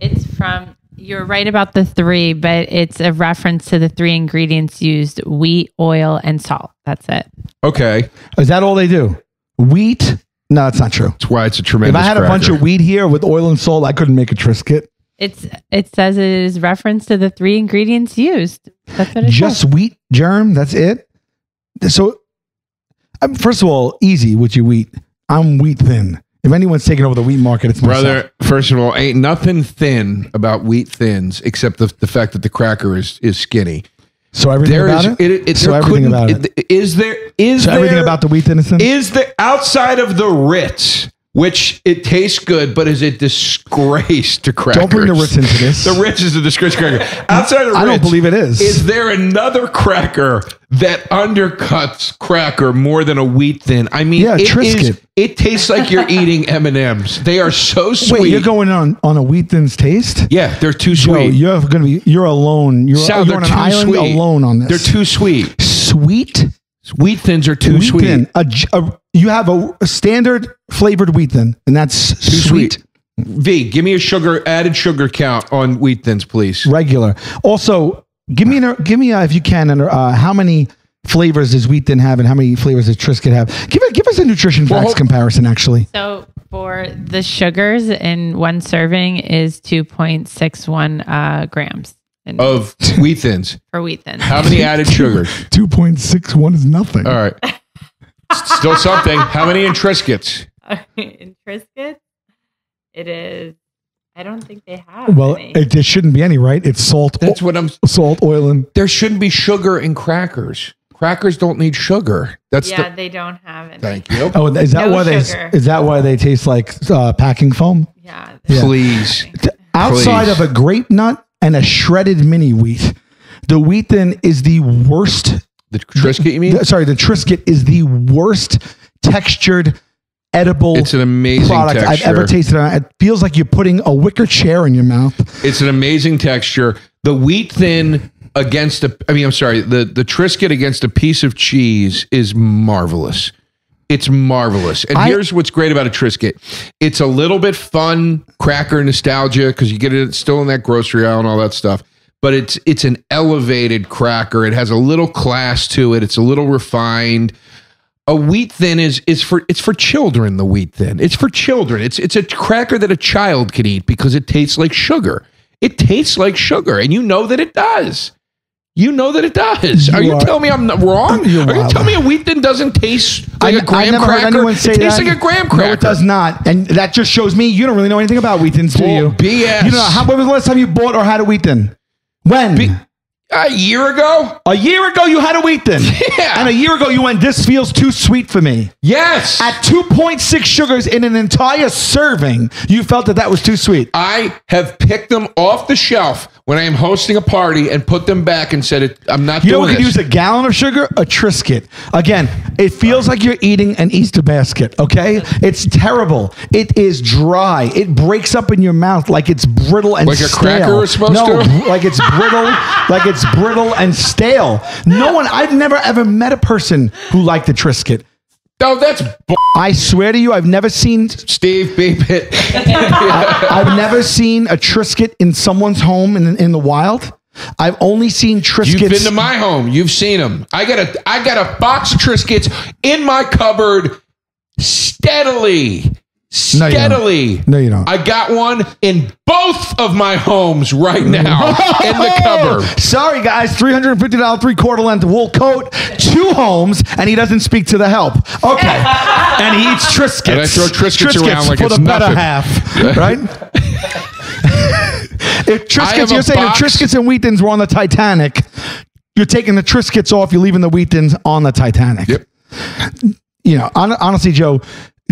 It's from... You're right about the three, but it's a reference to the three ingredients used: wheat, oil, and salt. That's it. Okay. Is that all they do? Wheat? No, that's not true. That's why it's a tremendous cracker. If I had a bunch of wheat here with oil and salt, I couldn't make a Triscuit. It says it is reference to the three ingredients used. That's what it is. Just wheat germ? That's it? So, first of all, easy with your wheat. I'm wheat thin. If anyone's taking over the wheat market, it's myself. Brother, first of all, ain't nothing thin about Wheat Thins except the fact that the cracker is skinny. So everything about it? Everything about the Wheat Thin is thin? Is there, outside of the Ritz, which it tastes good, but is a disgrace to crackers. Don't bring the Ritz into this. The Ritz is a disgrace to cracker. Outside of the Ritz, I don't believe it is. Is there another cracker that undercuts cracker more than a Wheat Thin? I mean, yeah, it tastes like you're eating M&Ms. They are so sweet. Wait, you're going on a Wheat Thin's taste? Yeah, they're too sweet. Yo, you're alone. You're on an island alone on this. They're too sweet. Sweet? Wheat Thins are too sweet. Thin, you have a standard flavored Wheat Thin, and that's too sweet. V, give me a added sugar count on Wheat Thins, please. Regular. Also, give me if you can, how many flavors does Wheat Thin have, and how many flavors does Triscuit have? Give us a nutrition facts comparison, actually. So for the sugars in one serving is 2.61 grams. Of Wheat Thins. For Wheat Thins. How many added sugars? 2.61 is nothing. All right. Still something. How many in Triscuits? In Triscuits? It is... I don't think they have any. Well, there shouldn't be any, right? It's salt. That's what I'm... Salt, oil, and... There shouldn't be sugar in crackers. Crackers don't need sugar. They don't have it. Thank you. Oh, is that why they taste like packing foam? Yeah. Please. Outside of a grape nut... and a shredded mini wheat. The Wheat Thin is the worst. The Triscuit, you mean? The Triscuit is the worst textured, edible product I've ever tasted. It feels like you're putting a wicker chair in your mouth. It's an amazing texture. The Wheat Thin against the Triscuit against a piece of cheese is marvelous. It's marvelous. And here's what's great about a Triscuit. It's a little bit fun cracker nostalgia because you get it still in that grocery aisle and all that stuff. But it's an elevated cracker. It has a little class to it. It's a little refined. A Wheat Thin is for children, the Wheat Thin. It's for children. It's a cracker that a child can eat because it tastes like sugar. It tastes like sugar, and you know that it does. You know that it does. Are you telling me I'm wrong? Are you telling me a Wheat Thin doesn't taste like a graham cracker? It tastes like a graham cracker. No, it does not. And that just shows me you don't really know anything about Wheat Thins, do you? BS. You know, when was the last time you bought or had a Wheat Thin? When? A year ago? A year ago you had a Wheat Thin. Yeah. And a year ago you went, this feels too sweet for me. Yes. At 2.6 sugars in an entire serving, you felt that was too sweet. I have picked them off the shelf when I am hosting a party and put them back and said, I'm not doing this. You know what could use a gallon of sugar? A Triscuit. Again, it feels like you're eating an Easter basket, okay? It's terrible. It is dry. It breaks up in your mouth like it's brittle and stale. Like a cracker was supposed to? No, like it's brittle, like it's it's brittle and stale. No one, I've never ever met a person who liked the Triscuit. No, that's bull. I swear to you, I've never seen... Steve, beep it. I've never seen a Triscuit in someone's home in the wild. I've only seen Triscuits. You've been to my home. You've seen them. I got a box of Triscuits in my cupboard steadily. No, you don't. I got one in both of my homes right now in the cupboard. Sorry, guys. $350 three-quarter length wool coat, two homes, and he doesn't speak to the help. Okay. And he eats Triscuits. And I throw Triscuits around like it's nothing. For the better half, right? If Triscuits, you're saying if Triscuits and Wheat Thins were on the Titanic, you're taking the Triscuits off, you're leaving the Wheat Thins on the Titanic. Yep. You know, honestly, Joe,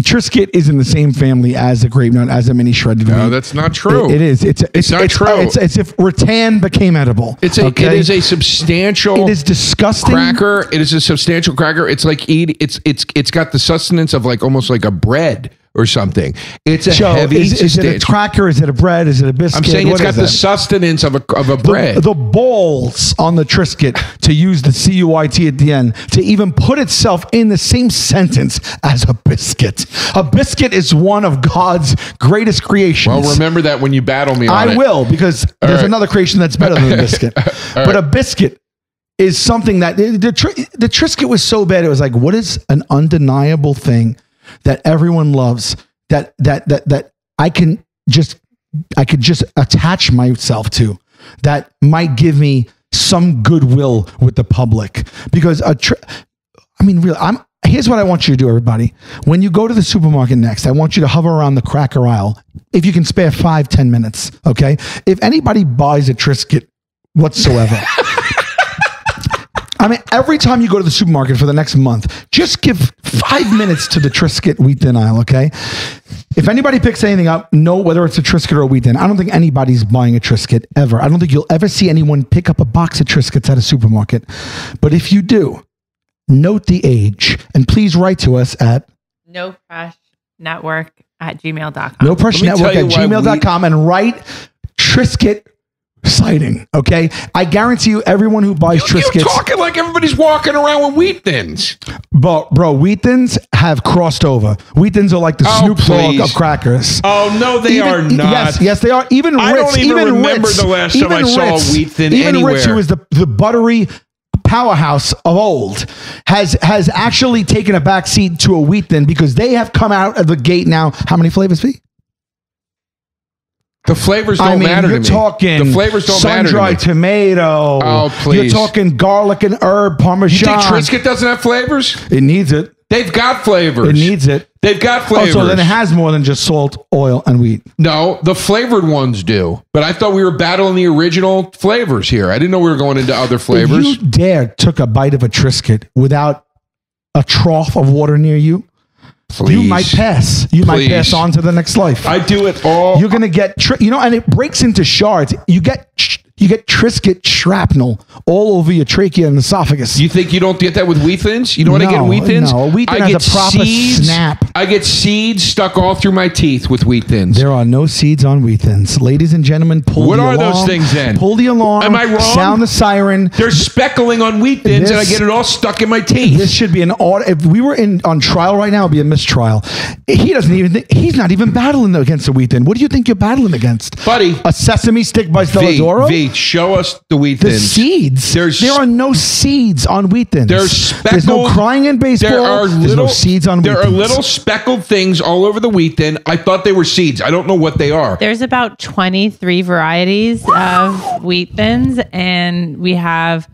Triscuit is in the same family as a grape nut, as a mini shredded wheat. No, that's not true. It is. It's not true. It's if rattan became edible. It is a substantial. It is disgusting. Cracker. It is a substantial cracker. It's like It's got the sustenance of like almost like a bread. Or something. It's a heavy. Is it a cracker? Is it a bread? Is it a biscuit? I'm saying it's got the sustenance of a bread. The balls on the Triscuit to use the CUIT at the end to even put itself in the same sentence as a biscuit. A biscuit is one of God's greatest creations. Well, remember that when you battle me on it. I will, because there's another creation that's better than a biscuit. But a biscuit is something that the Triscuit was so bad. It was like, what is an undeniable thing that everyone loves, that I could just attach myself to, that might give me some goodwill with the public? Because here's what I want you to do, everybody. When you go to the supermarket next, I want you to hover around the cracker aisle if you can spare 5-10 minutes. Okay, if anybody buys a Triscuit whatsoever. I mean, every time you go to the supermarket for the next month, just give 5 minutes to the Triscuit Wheat Thin aisle, okay? If anybody picks anything up, know whether it's a Triscuit or a Wheat Thin. I don't think anybody's buying a Triscuit ever. I don't think you'll ever see anyone pick up a box of Triscuits at a supermarket. But if you do, note the age, and please write to us at NoPressNetwork@gmail.com. NoPressNetwork@gmail.com, and write Triscuit sighting, okay? I guarantee you, everyone who buys Triscuits... You're talking like everybody's walking around with Wheat Thins. But, bro, Wheat Thins have crossed over. Wheat Thins are like the Snoop Dogg of crackers. Oh, no, they are not. Yes, they are. Even Ritz. I don't even remember the last time I saw a Wheat Thin anywhere. Even Ritz, who is the buttery powerhouse of old, has actually taken a backseat to a Wheat Thin, because they have come out of the gate now. How many flavors, V? The flavors don't matter to me. You're talking sun-dried tomato. Oh, please. You're talking garlic and herb, parmesan. You think Triscuit doesn't have flavors? It needs it. They've got flavors. It needs it. They've got flavors. Oh, so then it has more than just salt, oil, and wheat. No, the flavored ones do. But I thought we were battling the original flavors here. I didn't know we were going into other flavors. If you dared took a bite of a Triscuit without a trough of water near you, please. You might pass. You might pass on to the next life. I do it all. You're gonna get, and it breaks into shards. You get Triscuit shrapnel all over your trachea and esophagus. You think you don't get that with Wheat Thins? You know what I get Wheat Thins? No, Wheat Thins has a proper snap. I get seeds stuck all through my teeth with Wheat Thins. There are no seeds on Wheat Thins. Ladies and gentlemen, pull the alarm. What are those things then? Pull the alarm. Am I wrong? Sound the siren. They're speckling on Wheat Thins and I get it all stuck in my teeth. This should be an audit. If we were on trial right now, it would be a mistrial. He doesn't even think, he's not even battling against the Wheat Thin. What do you think you're battling against? Buddy. A sesame stick by Stella Doro? Show us the Wheat Thins. The seeds. There are no seeds on Wheat Thins. There's no crying in baseball. There's no seeds on Wheat Thins. There are little speckled things all over the Wheat Thin. I thought they were seeds. I don't know what they are. There's about 23 varieties of Wheat Thins, and we have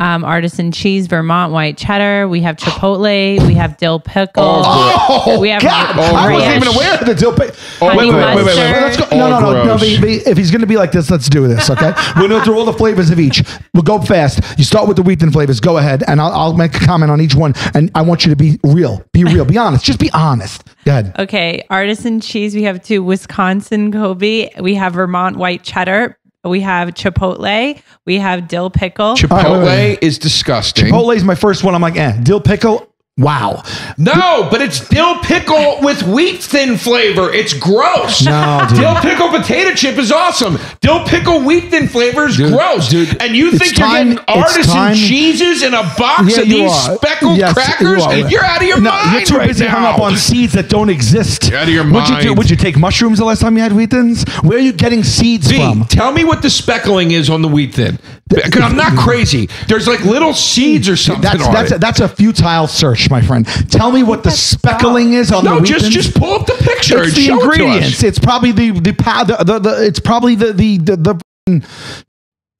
artisan cheese, Vermont white cheddar. We have chipotle. We have dill pickle. Oh, we have God. I wasn't even aware of the dill pickle. Oh, wait. Let's go. No. If he's going to be like this, let's do this, okay? We'll go through all the flavors of each. We'll go fast. You start with the Wheat Thin flavors. Go ahead, and I'll make a comment on each one, and I want you to be real. Be real. Be honest. Just be honest. Go ahead. Okay. Artisan cheese. We have two Wisconsin Kobe. We have Vermont white cheddar. We have chipotle. We have dill pickle. Chipotle is disgusting. Chipotle is my first one. I'm like, dill pickle. Wow. No, but it's dill pickle with wheat thin flavor. It's gross. No, dude. Dill pickle potato chip is awesome. Dill pickle wheat thin flavor is gross. Dude, and you think you're getting artisan cheeses in a box of these speckled crackers? You're out of your mind. You're too busy hung up on seeds that don't exist. You're out of your mind. What'd you do? Would you take mushrooms the last time you had wheat thins? Where are you getting seeds from? Tell me what the speckling is on the wheat thin. Because I'm not crazy. There's like little seeds or something. That's a futile search, my friend. Tell me what the speckling is on the Wheat Thins. Just pull up the picture. It's the ingredients. It's probably the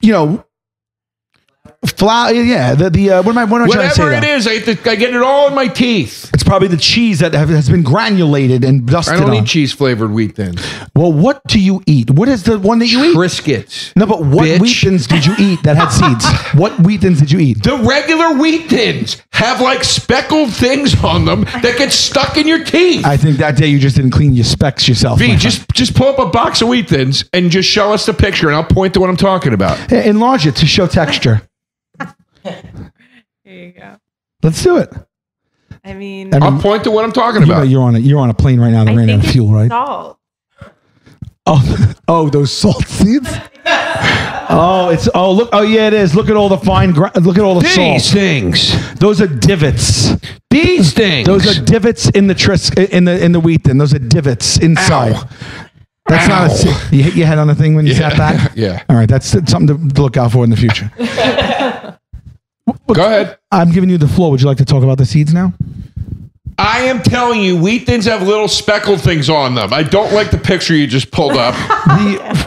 you know, flour. Yeah, whatever it is, I get it all in my teeth. It's probably the cheese that has been granulated and dusted. I don't eat cheese flavored Wheat Thins. Well, what do you eat? What is the one that you eat? Triscuits. No, but what Wheat Thins did you eat that had seeds? What Wheat Thins did you eat? The regular Wheat Thins have like speckled things on them that get stuck in your teeth. I think that day you just didn't clean your specs yourself. V, just pull up a box of Wheat Thins and just show us the picture, and I'll point to what I'm talking about. Enlarge it to show texture. There you go. Let's do it. I mean, I'll point to what I'm talking about. You're on a plane right now that ran out of fuel, right? Salt. Oh, those salt seeds. Look. Oh, yeah, it is. Look at all the fine. Look at all the salt. These things. Those are divots. These things. Those are divots in the in the wheat thin. Those are divots inside. Ow. That's not a. You hit your head on the thing when you sat back. Yeah. All right, that's something to look out for in the future. Go ahead. I'm giving you the floor. Would you like to talk about the seeds now? I am telling you, Wheat Thins have little speckled things on them. I don't like the picture you just pulled up.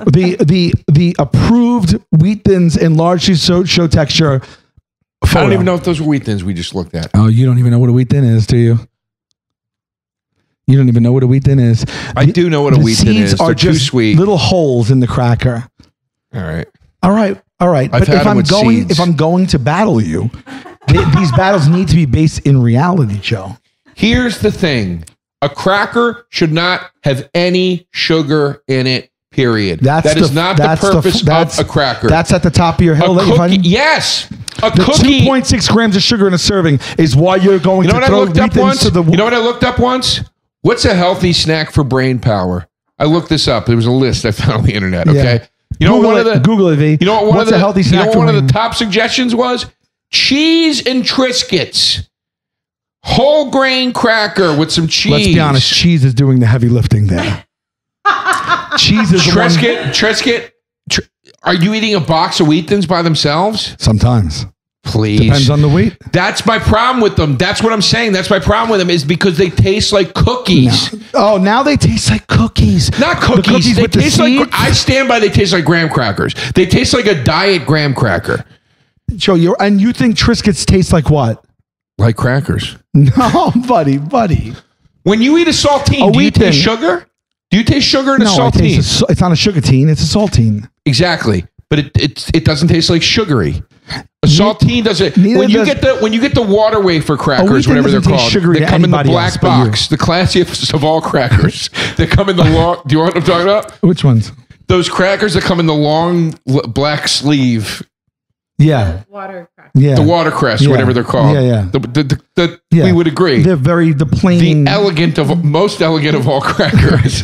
The approved Wheat Thins enlarged to show texture. I don't even know if those were Wheat Thins we just looked at. Oh, you don't even know what a Wheat Thin is, do you? You don't even know what a Wheat Thin is. I do know what a Wheat Thin is. Seeds are just little holes in the cracker. All right. All right. All right, but if I'm going to battle you, these battles need to be based in reality, Joe. Here's the thing. A cracker should not have any sugar in it, period. That is not the purpose of a cracker. That's at the top of your hill. Yes. The cookie. 2.6 grams of sugar in a serving is why you're going to throw Wheat Thins to the... You know what I looked up once? What's a healthy snack for brain power? I looked this up. There was a list I found on the internet, okay? Yeah. You know, one of the top suggestions was cheese and Triscuits, whole grain cracker with some cheese. Let's be honest, cheese is doing the heavy lifting there. Cheese is Triscuit. Are you eating a box of Wheat Thins by themselves? Sometimes. Please. Depends on the wheat. That's my problem with them. That's what I'm saying. That's my problem with them is because they taste like cookies. No. Oh, now they taste like cookies. Not cookies. Cookies they taste like. I stand by. They taste like graham crackers. They taste like a diet graham cracker. Joe, you think Triscuits taste like what? Like crackers? No, buddy. When you eat a saltine, do you taste sugar? Do you taste sugar in a saltine? It's not a sugartine. It's a saltine. Exactly, but it doesn't taste like sugary. A saltine doesn't. When you get the water wafer crackers, whatever they're called, they come in the black box, the classiest of all crackers. They come in the long. Do you know what I'm talking about? Which ones? Those crackers that come in the long black sleeve. Yeah. Water crackers. Yeah. The watercress, whatever they're called. Yeah, yeah. We would agree. They're the plain, most elegant of all crackers.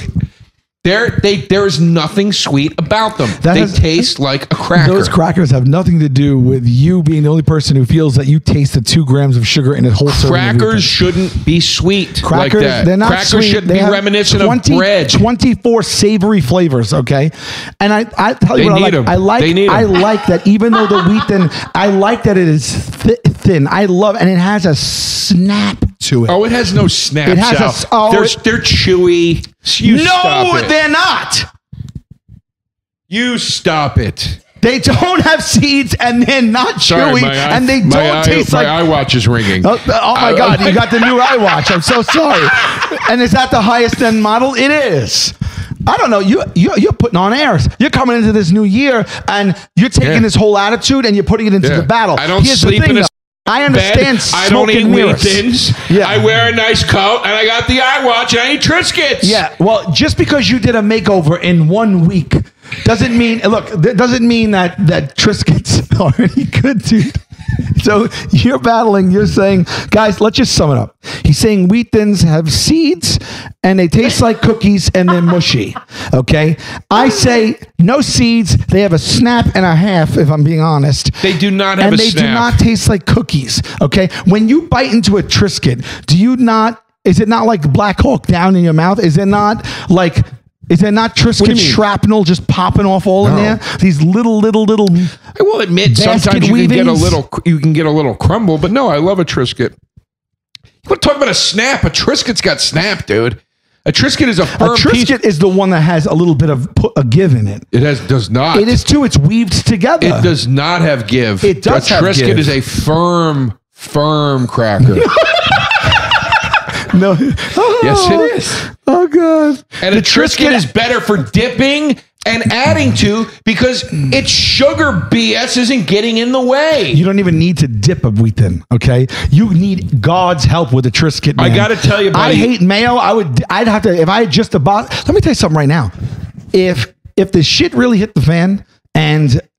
There is nothing sweet about them. They taste like a cracker. Those crackers have nothing to do with you being the only person who feels that you tasted 2 grams of sugar in a whole serving. Crackers shouldn't be sweet. Crackers, like that. They're not crackers sweet. Crackers shouldn't be reminiscent of bread. 24 savory flavors, okay? And I tell you what I like. I like that even though the wheat thin, I like that it is thin. I love it. And it has a snap to it. Oh, it has no snap. It has they're chewy. They're not. You stop it. They don't have seeds, and they're not chewy, and they don't taste like... My iWatch is ringing. Oh my God, you got the new iWatch. I'm so sorry. And is that the highest end model? It is. I don't know. You're putting on airs. You're coming into this new year, and you're taking this whole attitude, and you're putting it into the battle. I don't sleep in a... I understand. I don't eat Wheat Thins. Yeah. I wear a nice coat, and I got the iWatch, and I eat Triscuits. Yeah. Well, just because you did a makeover in 1 week doesn't mean that Triscuits are any good, dude. So you're battling. You're saying, guys, let's just sum it up. He's saying Wheat Thins have seeds and they taste like cookies and they're mushy. Okay. I say no seeds. They have a snap and a half, if I'm being honest. They do not have a snap. And they do not taste like cookies. Okay. When you bite into a Triscuit, do you not, is it not like Black Hawk Down in your mouth? Is it not like... Is there not Triscuit shrapnel just popping off all in there? These little. I will admit, sometimes you can get a little. You can get a little crumble, but no, I love a Triscuit. You want to talk about a snap? A Triscuit's got snap, dude. A Triscuit is a firm piece. A Triscuit is the one that has a little bit of a give in it. It does not. It is too. It's weaved together. It does not have give. It does have give. A Triscuit is a firm cracker. No. Oh, yes, it is. Oh, God. And the Triscuit is better for dipping and adding to because its sugar BS isn't getting in the way. You don't even need to dip a Wheat Thin, okay? You need God's help with a Triscuit, man. I got to tell you, buddy. I hate mayo. I'd have to, if I had just a box. Let me tell you something right now. If the shit really hit the fan and, you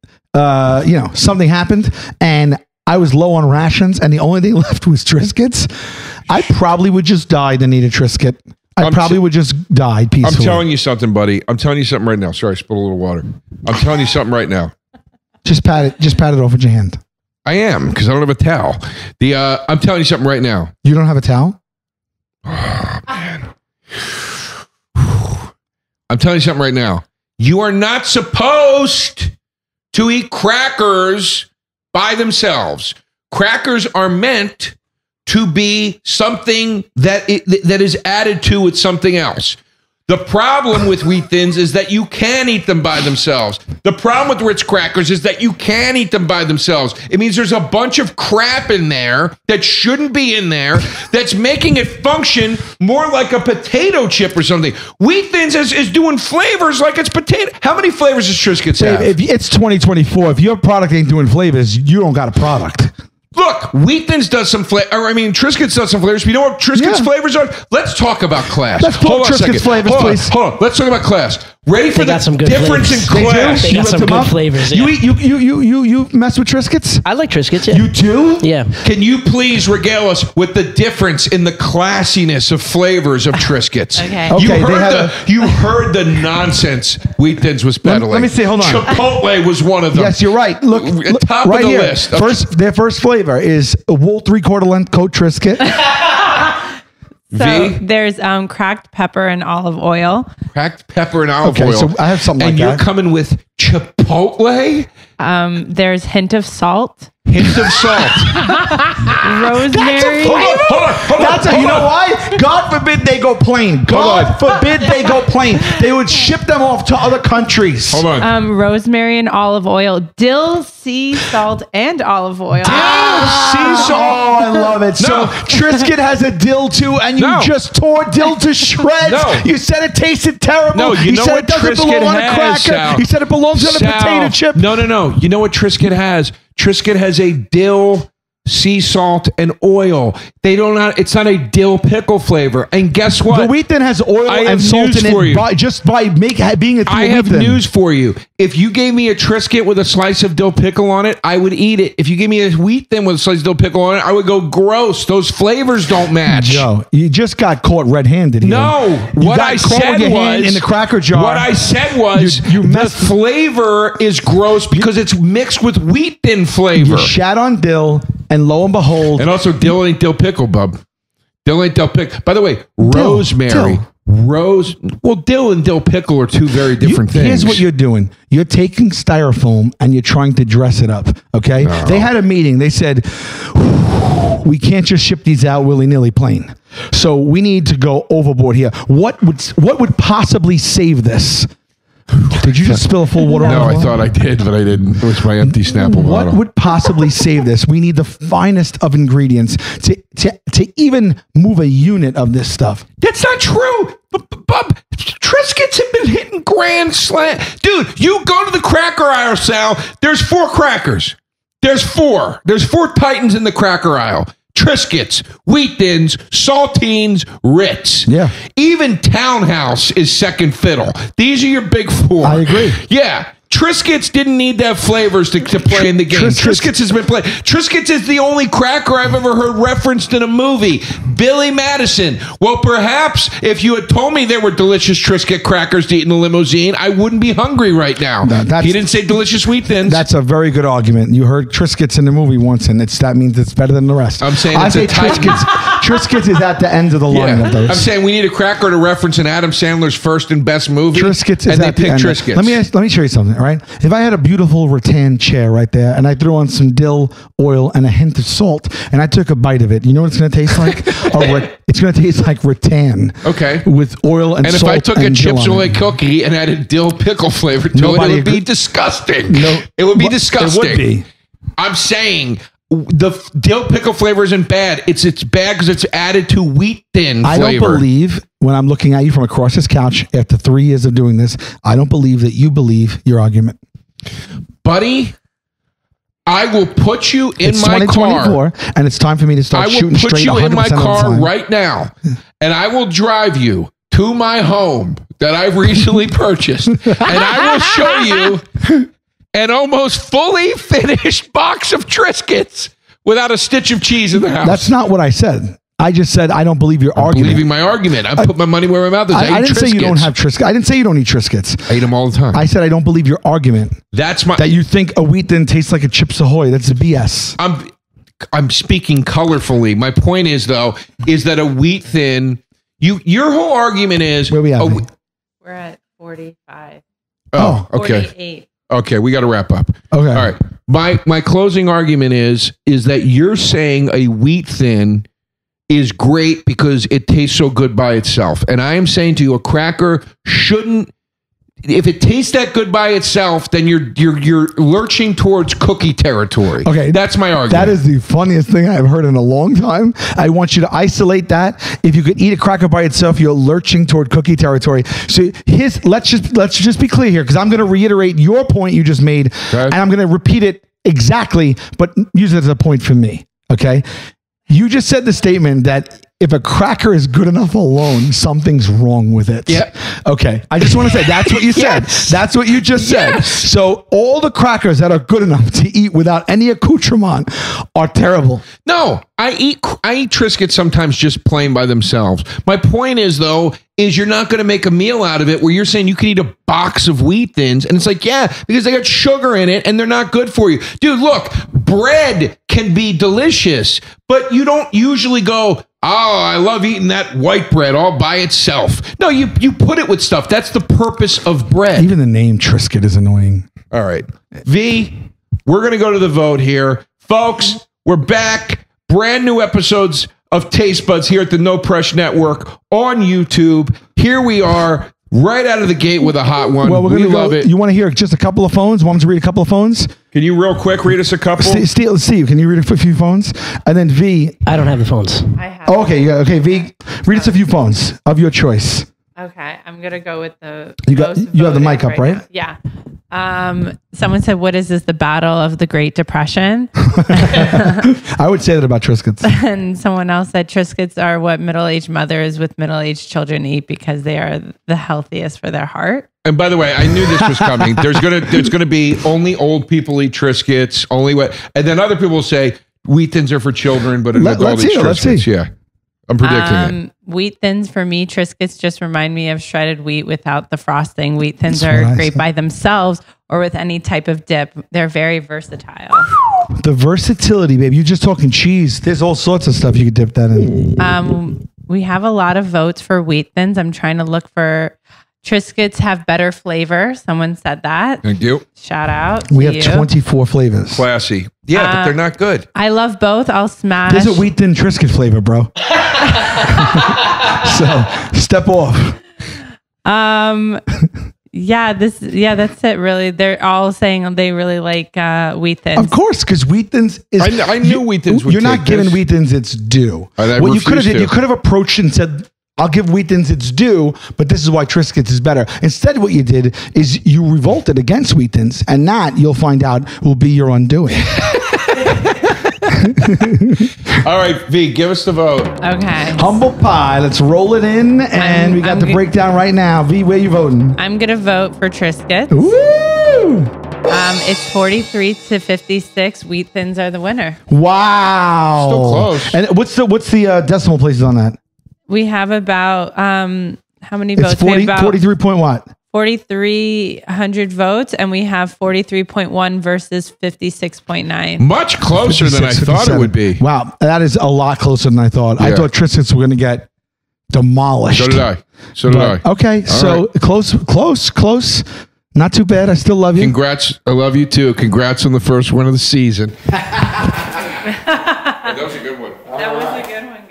know, something happened and I was low on rations and the only thing left was Triscuits, I probably would just die than eat a Triscuit. I probably would just die peacefully. I'm telling you something, buddy. I'm telling you something right now. Sorry, I spilled a little water. I'm telling you something right now. Just pat it off with your hand. I am, because I don't have a towel. I'm telling you something right now. You don't have a towel? Oh, man. I'm telling you something right now. You are not supposed to eat crackers by themselves. Crackers are meant to be something that is added to with something else. The problem with Wheat Thins is that you can eat them by themselves. The problem with Ritz crackers is that you can eat them by themselves. It means there's a bunch of crap in there that shouldn't be in there that's making it function more like a potato chip or something. Wheat Thins is doing flavors like it's potato. How many flavors does Triscuits have? If it's 2024. If your product ain't doing flavors, you don't got a product. Look, Wheat Thins does some flavor. I mean, Triscuits does some flavors. We know what Triscuits flavors are. Let's talk about class. Let's pull Triscuits flavors, please. Hold on. Let's talk about class. Ready for the difference in class? They got some good flavors. You eat, you mess with Triscuits? I like Triscuits. Yeah. You do? Yeah. Can you please regale us with the difference in the classiness of flavors of Triscuits? Okay. You heard the nonsense Wheat Thins was peddling. Let me see. Hold on. Chipotle was one of them. Yes, you're right. Look, top of the list. Their first flavor is a wool 3/4 length coat Triscuit. So there's cracked pepper and olive oil. Cracked pepper and olive oil. So I have something like that. And you're coming with Chipotle? There's hint of salt. Hint of salt. Rosemary. Hold on. You know why? God forbid they go plain. God forbid they go plain. They would ship them off to other countries. Hold on. Rosemary and olive oil. Dill, sea salt, and olive oil. Dill, sea salt. Oh, I love it. No. So Triscuit has a dill too, and you just tore dill to shreds. No. You said it tasted terrible. No, you know said what it doesn't Triscuit belong on a cracker. Sal. You said it belongs on a potato chip. No. You know what Triscuit has? Triscuit has a dill, sea salt, and oil. It's not a dill pickle flavor. And guess what? The Wheat Thin has oil and salt in it just by being a Wheat Thin. I have news for you. If you gave me a Triscuit with a slice of dill pickle on it, I would eat it. If you gave me a Wheat Thin with a slice of dill pickle on it, I would go gross. Those flavors don't match. Joe, you just got caught red-handed. No, what I said was in the cracker jar. What I said was the flavor is gross because it's mixed with Wheat Thin flavor. You shat on dill, and lo and behold, and also dill ain't dill pickle, bub. Dill ain't dill pickle. By the way, rosemary. Well, dill and dill pickle are two very different things. Here's what you're doing. You're taking styrofoam and you're trying to dress it up, okay? No. They had a meeting. They said, we can't just ship these out willy-nilly plain. So we need to go overboard here. What would possibly save this? Did you just spill a full water? No, I thought I did, but I didn't. It was my empty Snapple bottle. What would possibly save this? We need the finest of ingredients to even move a unit of this stuff. That's not true. Bub, Triscuits have been hitting grand slam. Dude, you go to the cracker aisle, Sal. There's four crackers. There's four titans in the cracker aisle. Triscuits, Wheat Thins, Saltines, Ritz. Yeah. Even Townhouse is second fiddle. These are your big four. I agree. Yeah. Triscuits didn't need to have flavors to play in the game. Triscuits has been played. Triscuits is the only cracker I've ever heard referenced in a movie. Billy Madison. Well, perhaps if you had told me there were delicious Triscuit crackers to eat in the limousine, I wouldn't be hungry right now. He didn't say delicious Wheat Thins. That's a very good argument. You heard Triscuits in the movie once, and that means it's better than the rest. I'm saying I say Triscuits. Triscuits is at the end of the line of those. I'm saying we need a cracker to reference in Adam Sandler's first and best movie. Triscuits is at the end. Triscuits. Let me show you something. Right? If I had a beautiful rattan chair right there and I threw on some dill oil and a hint of salt and I took a bite of it, you know what it's going to taste like? It's going to taste like rattan. Okay. With oil and salt. And if I took a Chips Ahoy cookie and added dill pickle flavor to it would be disgusting. It would be disgusting. It would be. I'm saying the dill pickle flavor isn't bad. It's bad because it's added to Wheat Thin flavor. I don't believe, when I'm looking at you from across this couch after 3 years of doing this, I don't believe that you believe your argument. Buddy, I will put you in my car. And it's time for me to start shooting straight 100% of the time. I will put you in my car right now, and I will drive you to my home that I've recently purchased, and I will show you an almost fully finished box of Triscuits without a stitch of cheese in the house. That's not what I said. I just said I don't believe your argument. I'm believing my argument. I put my money where my mouth is. I didn't say you don't have Triscuits. I didn't say you don't eat Triscuits. I eat them all the time. I said I don't believe your argument. That's my... That you think a Wheat Thin tastes like a Chips Ahoy. That's a BS. I'm speaking colorfully. My point is, though, is that a Wheat Thin... Your whole argument is... Where we at? We're at 45. Oh, okay. 48. Okay, we got to wrap up. Okay. All right. My closing argument is that you're saying a Wheat Thin is great because it tastes so good by itself. And I am saying to you, a cracker shouldn't, if it tastes that good by itself, then you're lurching towards cookie territory. Okay. That's my argument. That is the funniest thing I've heard in a long time. I want you to isolate that. If you could eat a cracker by itself, you're lurching toward cookie territory. So let's just be clear here, because I'm going to reiterate your point you just made, okay, and I'm going to repeat it exactly, but use it as a point for me. Okay. You just said the statement that if a cracker is good enough alone, something's wrong with it. Yeah. Okay. I just want to say that's what you said. Yes. That's what you just said. Yes. So all the crackers that are good enough to eat without any accoutrement are terrible. No, I eat Triscuits sometimes just plain by themselves. My point is, though, is you're not going to make a meal out of it where you're saying you can eat a box of Wheat Thins. And it's like, yeah, because they got sugar in it and they're not good for you. Dude, look, bread can be delicious, but you don't usually go, oh, I love eating that white bread all by itself. No, you put it with stuff. That's the purpose of bread. Even the name Triscuit is annoying. All right. V, we're going to go to the vote here. Folks, we're back. Brand new episodes of Taste Buds here at the No Pressure Network on YouTube. Here we are right out of the gate with a hot one. Well, we love it. You want to hear just a couple of phones? Want to read a couple of phones? Can you real quick read us a couple? Steve, can you read a few phones? And then V. I don't have the phones. I have. Oh, okay, yeah, okay. V, read us a few phones of your choice. Okay, I'm going to go with the... You have the mic up, right? Yeah. Someone said, what is this, the battle of the Great Depression? I would say that about Triscuits. And someone else said, Triscuits are what middle-aged mothers with middle-aged children eat because they are the healthiest for their heart. And by the way, I knew this was coming. There's gonna be only old people eat Triscuits, only what... And then other people say, Wheat Thins are for children, but an adult eats Triscuits. Let's see. Yeah. I'm predicting it. Wheat Thins for me, Triscuits just remind me of shredded wheat without the frosting. Wheat Thins are great by themselves or with any type of dip. They're very versatile. The versatility, babe. You're just talking cheese. There's all sorts of stuff you could dip that in. We have a lot of votes for Wheat Thins. I'm trying to look for... Triscuits have better flavor. Someone said that. Thank you. Shout out. We have 24 flavors. Classy. Yeah, but they're not good. I love both. I'll smash. There's a Wheat Thin Triscuit flavor, bro. So step off. Yeah, that's it, really. They're all saying they really like Wheat Thins. Of course, because Wheat Thins is... I knew Wheat Thins would... You're not giving Wheat Thins its due. What you could have did, you could have approached and said... I'll give Wheat Thins its due, but this is why Triscuits is better. Instead, what you did is you revolted against Wheat Thins, and that, you'll find out, will be your undoing. All right, V, give us the vote. Okay. Humble pie. Let's roll it in, and we got the breakdown right now. V, where you voting? I'm going to vote for Triscuits. Woo! It's 43 to 56. Wheat Thins are the winner. Wow. Still close. And what's the decimal places on that? We have about, how many votes? 43 point what? 4,300 votes, and we have 43.1 versus 56.9. Much closer than I thought it would be. Wow, that is a lot closer than I thought. Yeah. I thought Triscuits were going to get demolished. So did I. Okay, all so right. Close. Not too bad. I still love you. Congrats. I love you, too. Congrats on the first win of the season. That was a good one. That was a good one.